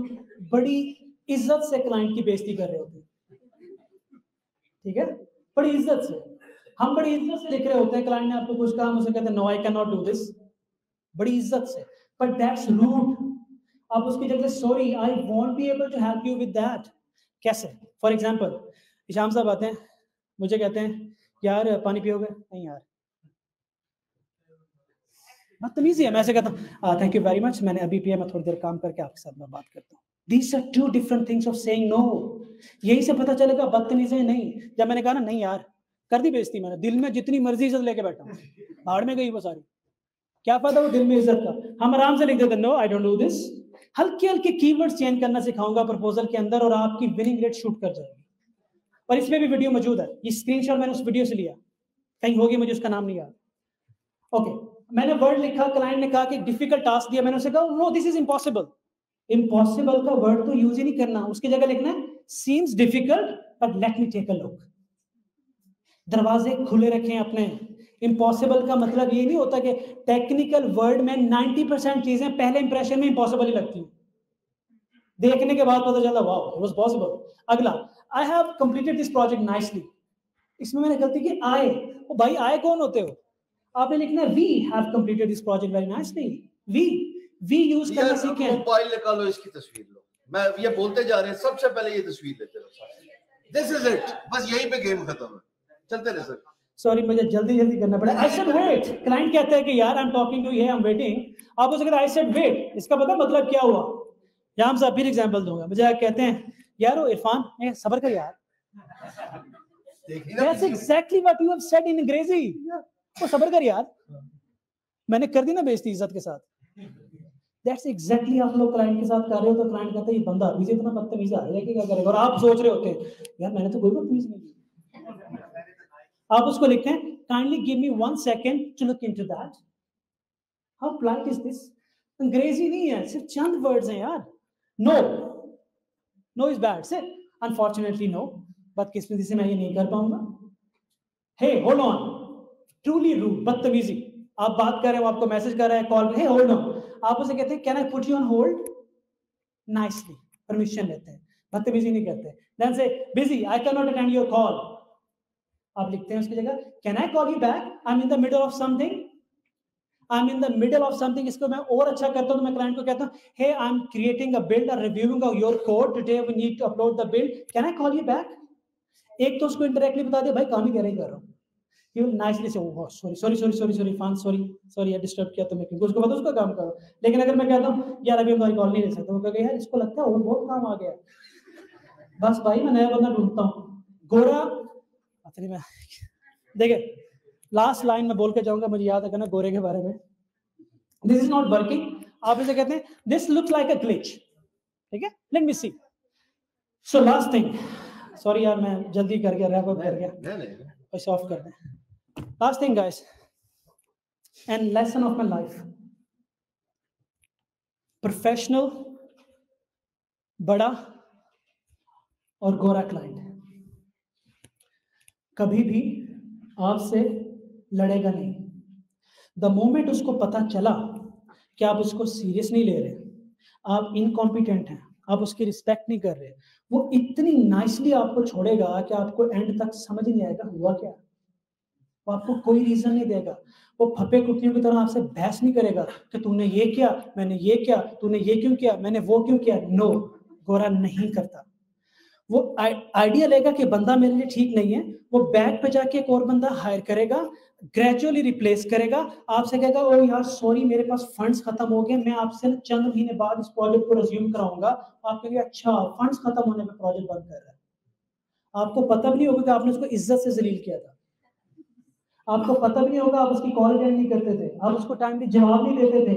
बड़ी इज्जत से क्लाइंट की बेइज्जती कर रहे होते हैं, ठीक है, बड़ी इज्जत से, हम बड़ी इज्जत से लिख रहे होते हैं, क्लाइंट ने आपको कुछ कहा हम उसे कहते हैं no I can not do this, बड़ी इज्जत से, बट दैट्स रूड। आप उसकी जगह sorry I won't be able to help you with that. कैसे? फॉर एग्जाम्पल शाम साहब आते हैं मुझे कहते हैं यार पानी पियोगे? नहीं यार, बदतमीजी है। मैं ऐसे कहता हूँ थैंक यू वेरी मच, मैंने अभी पिया, मैं थोड़ी देर काम करके आपके साथ में बात करता हूँ। These are 2 different things of saying no। यही से पता चलेगा बदतमीजी है नहीं। जब मैंने कहा ना नहीं यार, कर दी बेइज्जती मैंने, दिल में जितनी मर्जी इज्जत लेके बैठा हूँ, भाड़ में गई वो सारी, क्या फायदा वो दिल में इज्जत का। हम आराम से लिख देते no I don't do this. हल्के हल्के कीवर्ड्स चेंज करना सिखाऊंगा प्रपोजल के अंदर और आपकी विनिंग रेट शूट कर जाएगी। और इसमें भी वीडियो मौजूद है, ये स्क्रीनशॉट मैंने उस वीडियो से लिया, कहीं होगी, मुझे उसका नाम नहीं याद। ओके, मैंने वर्ड लिखा, क्लाइंट ने कहा कि डिफिकल्ट टास्क दिया, मैंने उसे कहा no this is impossible. Impossible का वर्ड तो यूज ही नहीं करना, उसकी जगह लिखना है seems difficult but let me take a look. दरवाजे खुले रखें अपने। इम्पॉसिबल का मतलब ये नहीं होता कि टेक्निकल वर्ड में 90% चीजें पहले इंप्रेशन में इम्पॉसिबल ही लगती हैं, देखने के बाद पता चला वाओ इट वाज पॉसिबल। अगला I have completed this project nicely, इसमें मैंने गलती की आए। ओ भाई आए कौन होते हो? आपने लिखना we have completed this project very nicely. We use करना सीखें। मोबाइल निकालो, इसकी तस्वीर लो, मैं ये बोलते जा रहे हैं सबसे पहले ये तस्वीर लेते रहो, दिस इज इट, बस यहीं पे गेम खत्म है, चलते रहे सर। सॉरी मुझे जल्दी जल्दी करना पड़ा। आई सेड वेट, क्लाइंट कहता है कि यार I am talking to you, I am waiting, आप उसको आई सेड वेट, इसका पता मतलब क्या हुआ? यहां से फिर एग्जांपल दूंगा, मुझे कहते हैं यार ओ इरफान सब्र कर यार, that's exactly what you have said in अंग्रेजी, वो सब्र कर यार, मैंने कर दी ना बेइज्जती इज्जत के साथ। That's exactly आप लोग क्लाइंट के साथ कर रहे हो तो क्लाइंट कहता है ये बंदा अभी से इतना बदतमीज आ रहा है कि क्या करेगा, और आप सोच रहे होते हैं यार मैंने तो कोई बदतमीज नहीं की। आप उसको लिखते हैं kindly give me 1 second to look into that, how polite is this। अंग्रेजी नहीं है, सिर्फ चंद वर्ड्स हैं यार। No, no is bad, sir unfortunately no, बदकिस्मती से मैं ये नहीं कर पाऊंगा। Hey hold on, truly rude, बदतमीजी। आप बात कर रहे हो, आपको मैसेज कर रहा है, कॉल है, होल्ड ऑन, आप उसे कहते हैं can I put you on hold nicely, permission लेते हैं, बदतमीजी नहीं करते। Then say busy I can not attend your call, आप लिखते हैं उसकी जगह can I call you back, I am in the middle of something, I am in the middle of something. इसको मैं और अच्छा करता हूं तो मैं क्लाइंट को कहता हूं hey I am creating a build और reviewing your code today, we need to upload the build, can I call you back. एक तो उसको इंडायरेक्टली बता दे भाई काम ही कर रहा हूं, nicely say oh sorry sorry sorry sorry sorry fan sorry sorry I disturbed किया तुम्हें, क्योंकि उसको पता उसका काम करो। लेकिन अगर मैं कहता हूँ यार अभी मैं कॉल नहीं ले सकता, वो कहेगा यार इसको लगता है वो बहुत काम आ गया, बस भाई मैं नया बंदा ढूंढता हूँ गोरा। अच्छा मैं देखिए लास्ट लाइन में बोल के जाऊंगा, मुझे याद है ना गोरे के बारे में, दिस इज नॉट वर्किंग, आप इसे कहते हैं this looks like a glitch, ठीक है let me see. So last thing, sorry यार मैं जल्दी कर गया, रैप अप कर गया, बस ऑफ कर दें। Last thing guys and lesson of my life, professional बड़ा और गोरा क्लाइंट कभी भी आपसे लड़ेगा नहीं। द मोमेंट उसको पता चला कि आप उसको सीरियस नहीं ले रहे, आप इनकॉम्पिटेंट हैं, आप उसकी रिस्पेक्ट नहीं कर रहे, वो इतनी नाइसली आपको छोड़ेगा कि आपको एंड तक समझ नहीं आएगा हुआ क्या। वो आपको कोई रीजन नहीं देगा, वो फपे कुटियों की तरह आपसे बहस नहीं करेगा कि तूने ये किया, मैंने ये किया, तूने ये क्यों किया, मैंने वो क्यों किया। नो, गोरा नहीं करता। वो आइडिया लेगा कि बंदा मेरे लिए ठीक नहीं है, वो बैक पे जाके एक और बंदा हायर करेगा, ग्रेजुअली रिप्लेस करेगा, आपसे कहेगा ओ यार सॉरी मेरे पास फंड्स खत्म हो गए, मैं आपसे चंद महीने बाद इस प्रोजेक्ट को रिज्यूम कराऊंगा। आप कहेंगे अच्छा फंड्स खत्म होने पे प्रोजेक्ट बंद कर रहा है। आपको पता भी नहीं होगा कि आपने उसको इज्जत से जलील किया था, आपको पता भी नहीं होगा आप उसकी कॉल अटेंड नहीं करते थे, आप उसको टाइमली जवाब नहीं देते थे,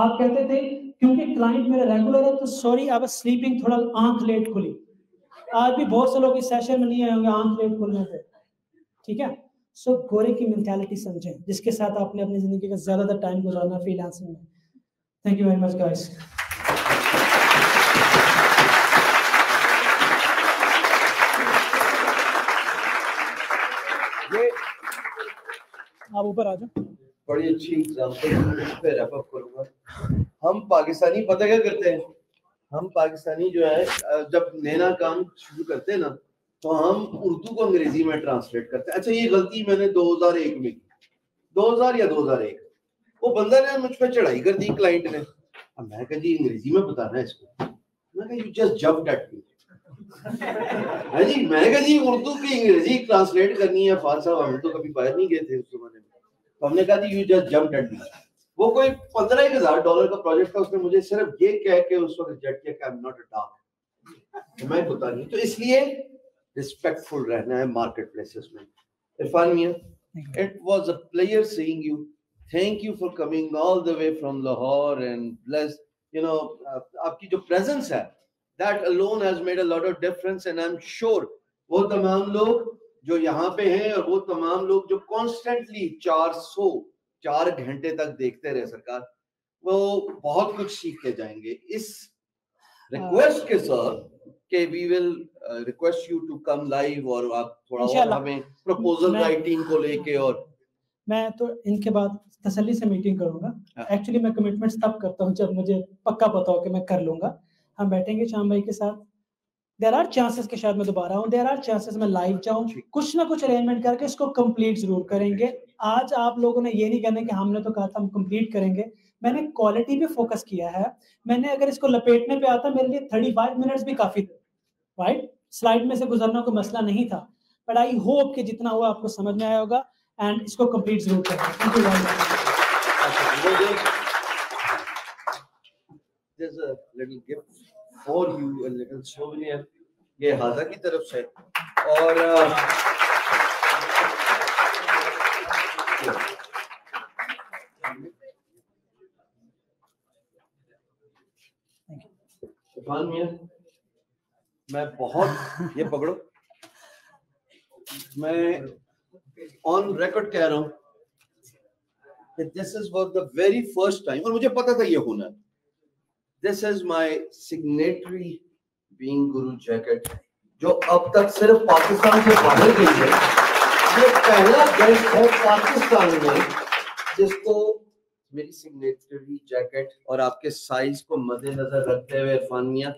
आप कहते थे क्योंकि क्लाइंट मेरा रेगुलर है तो सॉरी आई वाज स्लीपिंग, थोड़ा आंख लेट खुली। आज भी बहुत से लोग इस सेशन में नहीं आए होंगे आंख लेट खुलने से, ठीक है। सो गोरे की मेंटालिटी समझें जिसके साथ आपने अपनी जिंदगी का ज्यादातर टाइम गुजारना फ्रीलांसिंग में। Thank you very much guys. आप ऊपर आ जाओ। बड़ी अच्छी एग्जांपल रैप अप करूंगा। हम पाकिस्तानी पता क्या करते हैं, हम पाकिस्तानी जो है जब नया काम शुरू करते हैं ना तो हम उर्दू को अंग्रेजी में ट्रांसलेट करते हैं। अच्छा ये गलती मैंने 2001 में की, 2000 या 2001, वो बंदा ने मुझ पर चढ़ाई कर दी क्लाइंट ने। अब मैं कहा जी अंग्रेजी में बताना है इसको, मैं कहा you just jumped at me. हां जी मैंने कहा जी उर्दू की अंग्रेजी ट्रांसलेट करनी है फार साहब, हम तो कभी बाहर नहीं गए थे उस जमाने में, तो हमने कहा जी you just jumped at me. वो कोई $15,000 का प्रोजेक्ट था, उसने मुझे सिर्फ ये कह के उस वक्त जज किया कि I am not a dog, मैं पता नहीं। तो इसलिए रिस्पेक्टफुल रहना है मार्केट प्लेसेस में। इरफान मियां, it was a pleasure seeing you, thank you for coming all the way from Lahore and bless you know, आपकी जो प्रेजेंस है that alone has made a lot of difference and I am sure वो तमाम लोग जो यहाँ पे हैं और वो तमाम लोग जो कॉन्स्टेंटली 4 घंटे तक देखते रहे सरकार, वो बहुत कुछ सीख के जाएंगे। इस रिक्वेस्ट के साथ कि we will request you to come live, और आप थोड़ा और हमें प्रपोजल राइटिंग को लेके, और मैं तो इनके बाद तसल्ली से मीटिंग करूंगा। एक्चुअली मैं कमिटमेंट्स तब करता हूं जब मुझे पक्का पता हो कि मैं कर लूंगा। हम बैठेंगे शाम भाई के साथ, देयर आर चांसेस के शायद मैं दोबारा आऊं, देयर आर चांसेस मैं लाइव जाऊं, कुछ ना कुछ अरेंजमेंट करके इसको कंप्लीट जरूर करेंगे। आज आप लोगों ने ये नहीं कहना कि हमने तो कहा था हम कंप्लीट करेंगे, मैंने क्वालिटी पे फोकस किया है। मैंने अगर इसको लपेटने पे आता मेरे लिए 35 मिनट्स भी काफी थे, राइट, स्लाइड में से गुजरना कोई मसला नहीं था। बट आई होप कि जितना हुआ आपको समझ में आया होगा एंड इसको कंप्लीट जरूर करेंगे। Thank you very much. There is a little gift for you, a little souvenir, ये हाजा की तरफ से। और इरफान मियां, मैं बहुत ये पकड़ो, मैं ऑन रिकॉर्ड कह रहा हूं कि this is for the very first time, और मुझे पता था ये होना है। This is my signatory being Guru jacket, जो अब तक सिर्फ पाकिस्तान से बाहर गई है। ये पहला गेस्ट है पाकिस्तान में जिसको मेरी सिग्नेटरी जैकेट और आपके साइज को मद्देनजर रखते हुए इरफान मियां,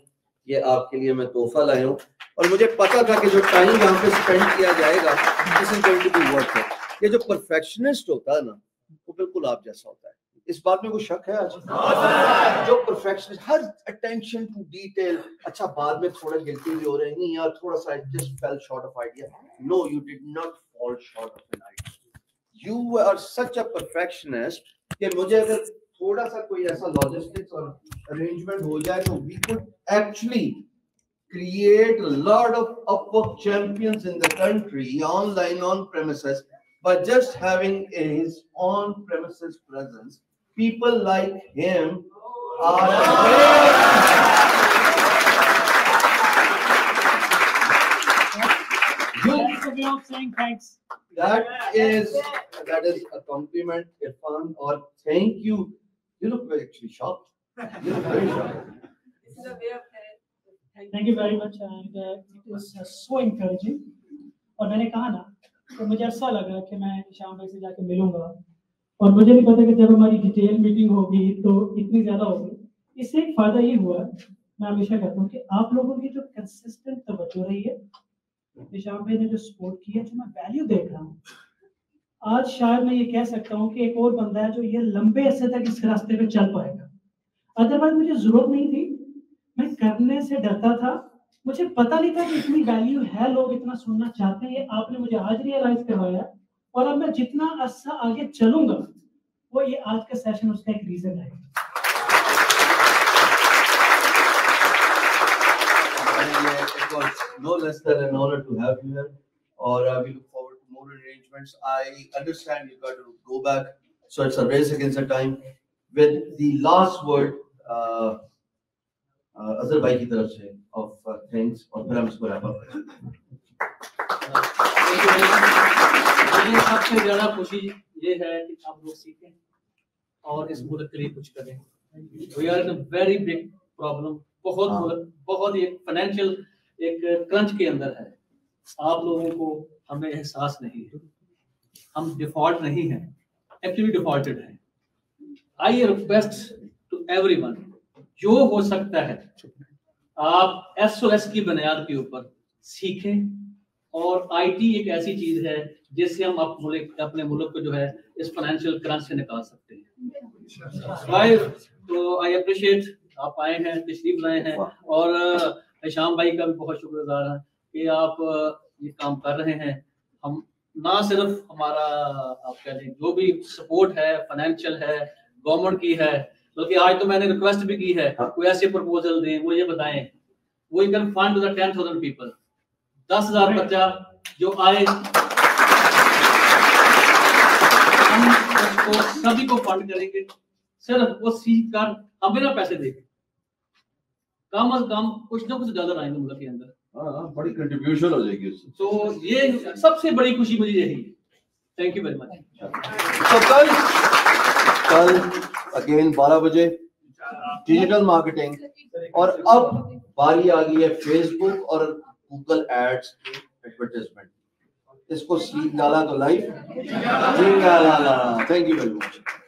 ये आपके लिए मैं तोहफा लाया हूँ। और मुझे पता था कि जो टाइम यहाँ पे स्पेंड किया जाएगा this is going to be worth it. ये जो परफेक्शनिस्ट होता है ना वो बिल्कुल आप जैसा होता है, इस बात में कोई शक है आज? जो परफेक्शनिस्ट हर अटेंशन टू डिटेल, अच्छा बाद में थोड़ा गिल्टी भी हो रहे हैं, नहीं यार थोड़ा सा just fell short of idea. No, you did not fall short of an idea, you are such a perfectionist कि मुझे अगर थोड़ा सा कोई ऐसा लॉजिस्टिक्स और अरेंजमेंट हो जाए तो we could actually create a lot of Upwork champions in the country, online on premises, but just having his own premises presence, people like him are good way of saying thanks. That is a compliment, Irfan, or thank you. You look very actually shocked. You look very shocked. This is a way of saying thank you very much, and it was so encouraging. और मैंने कहा ना तो मुझे अच्छा लगा कि मैं शाम भाई से जाके मिलूंगा और मुझे नहीं पता कि जब हमारी डिटेल मीटिंग होगी तो इतनी ज़्यादा होगी। इससे एक फ़ायदा ये हुआ, मैं हमेशा कहता हूँ कि आप लोगों की जो कंसिस्टेंट तवज्जो रही है, निशाम भाई ने जो सपोर्ट किया, जो मैं वैल्यू देख रहा हूँ, आज शायद मैं ये कह सकता हूँ कि एक और बंदा है जो ये लंबे अरसे तक इस रास्ते पे चल पाएगा। अदरवाइज मुझे जरूरत नहीं थी, मैं करने से डरता था, मुझे पता नहीं था कि इतनी वैल्यू है, लोग इतना सुनना चाहते हैं। आपने मुझे आज रियलाइज करवाया और अब मैं जितना अरसा आगे चलूंगा वो ये आज का सेशन उसका एक रीजन है। No less than an honor to have you here, or we look forward to more arrangements. I understand you got to go back, so it's a race against the time. With the last word, Azhar bhai ki taraf se of thanks, aur phir hum isko wrap up karenge. Mujhe sabse zyada khushi ye hai ki aap log seekhe aur is mulk ke liye kuch kare. We are in a very big problem, bahut hi financial एक क्रंच के अंदर है। आप लोगों को हमें एहसास नहीं है, हम डिफॉल्ट नहीं है, एक्चुअली डिफॉल्टेड है। आई रिक्वेस्ट टू एवरीवन, जो हो सकता है आप एसओएस की बुनियाद के ऊपर सीखें, और आईटी एक ऐसी चीज है जिससे हम अपने मुल्क को जो है इस फाइनेंशियल क्रंच से निकाल सकते हैं। तो आई अप्रिशिएट आप आए हैं, तशरीफ लाए हैं, और श्याम भाई का भी बहुत शुक्रगुजार है कि आप ये काम कर रहे हैं। हम ना सिर्फ हमारा आप कह लें जो भी सपोर्ट है, फाइनेंशियल है, गवर्नमेंट की है, बल्कि आज तो मैंने रिक्वेस्ट भी की है कोई ऐसे प्रपोजल दें, वो ये बताएं, वो कैन फंड द 10,000 पीपल, 10,000 बच्चा जो आए, हम उसको सभी को फंड करेंगे। सिर्फ वो सीख कर हम बिना पैसे देंगे, कम से कम कुछ ना कुछ डॉलर आएंगे मुल्क के अंदर, बड़ी कंट्रीब्यूशन हो जाएगी उससे। तो ये सबसे बड़ी खुशी मुझे यही है। Thank you very much. तो कल अगेन 12 बजे डिजिटल मार्केटिंग, और अब बारी आ गई है फेसबुक और गूगल एड्स एडवर्टाइजमेंट, इसको सीख डाला तो life. Thank you very much.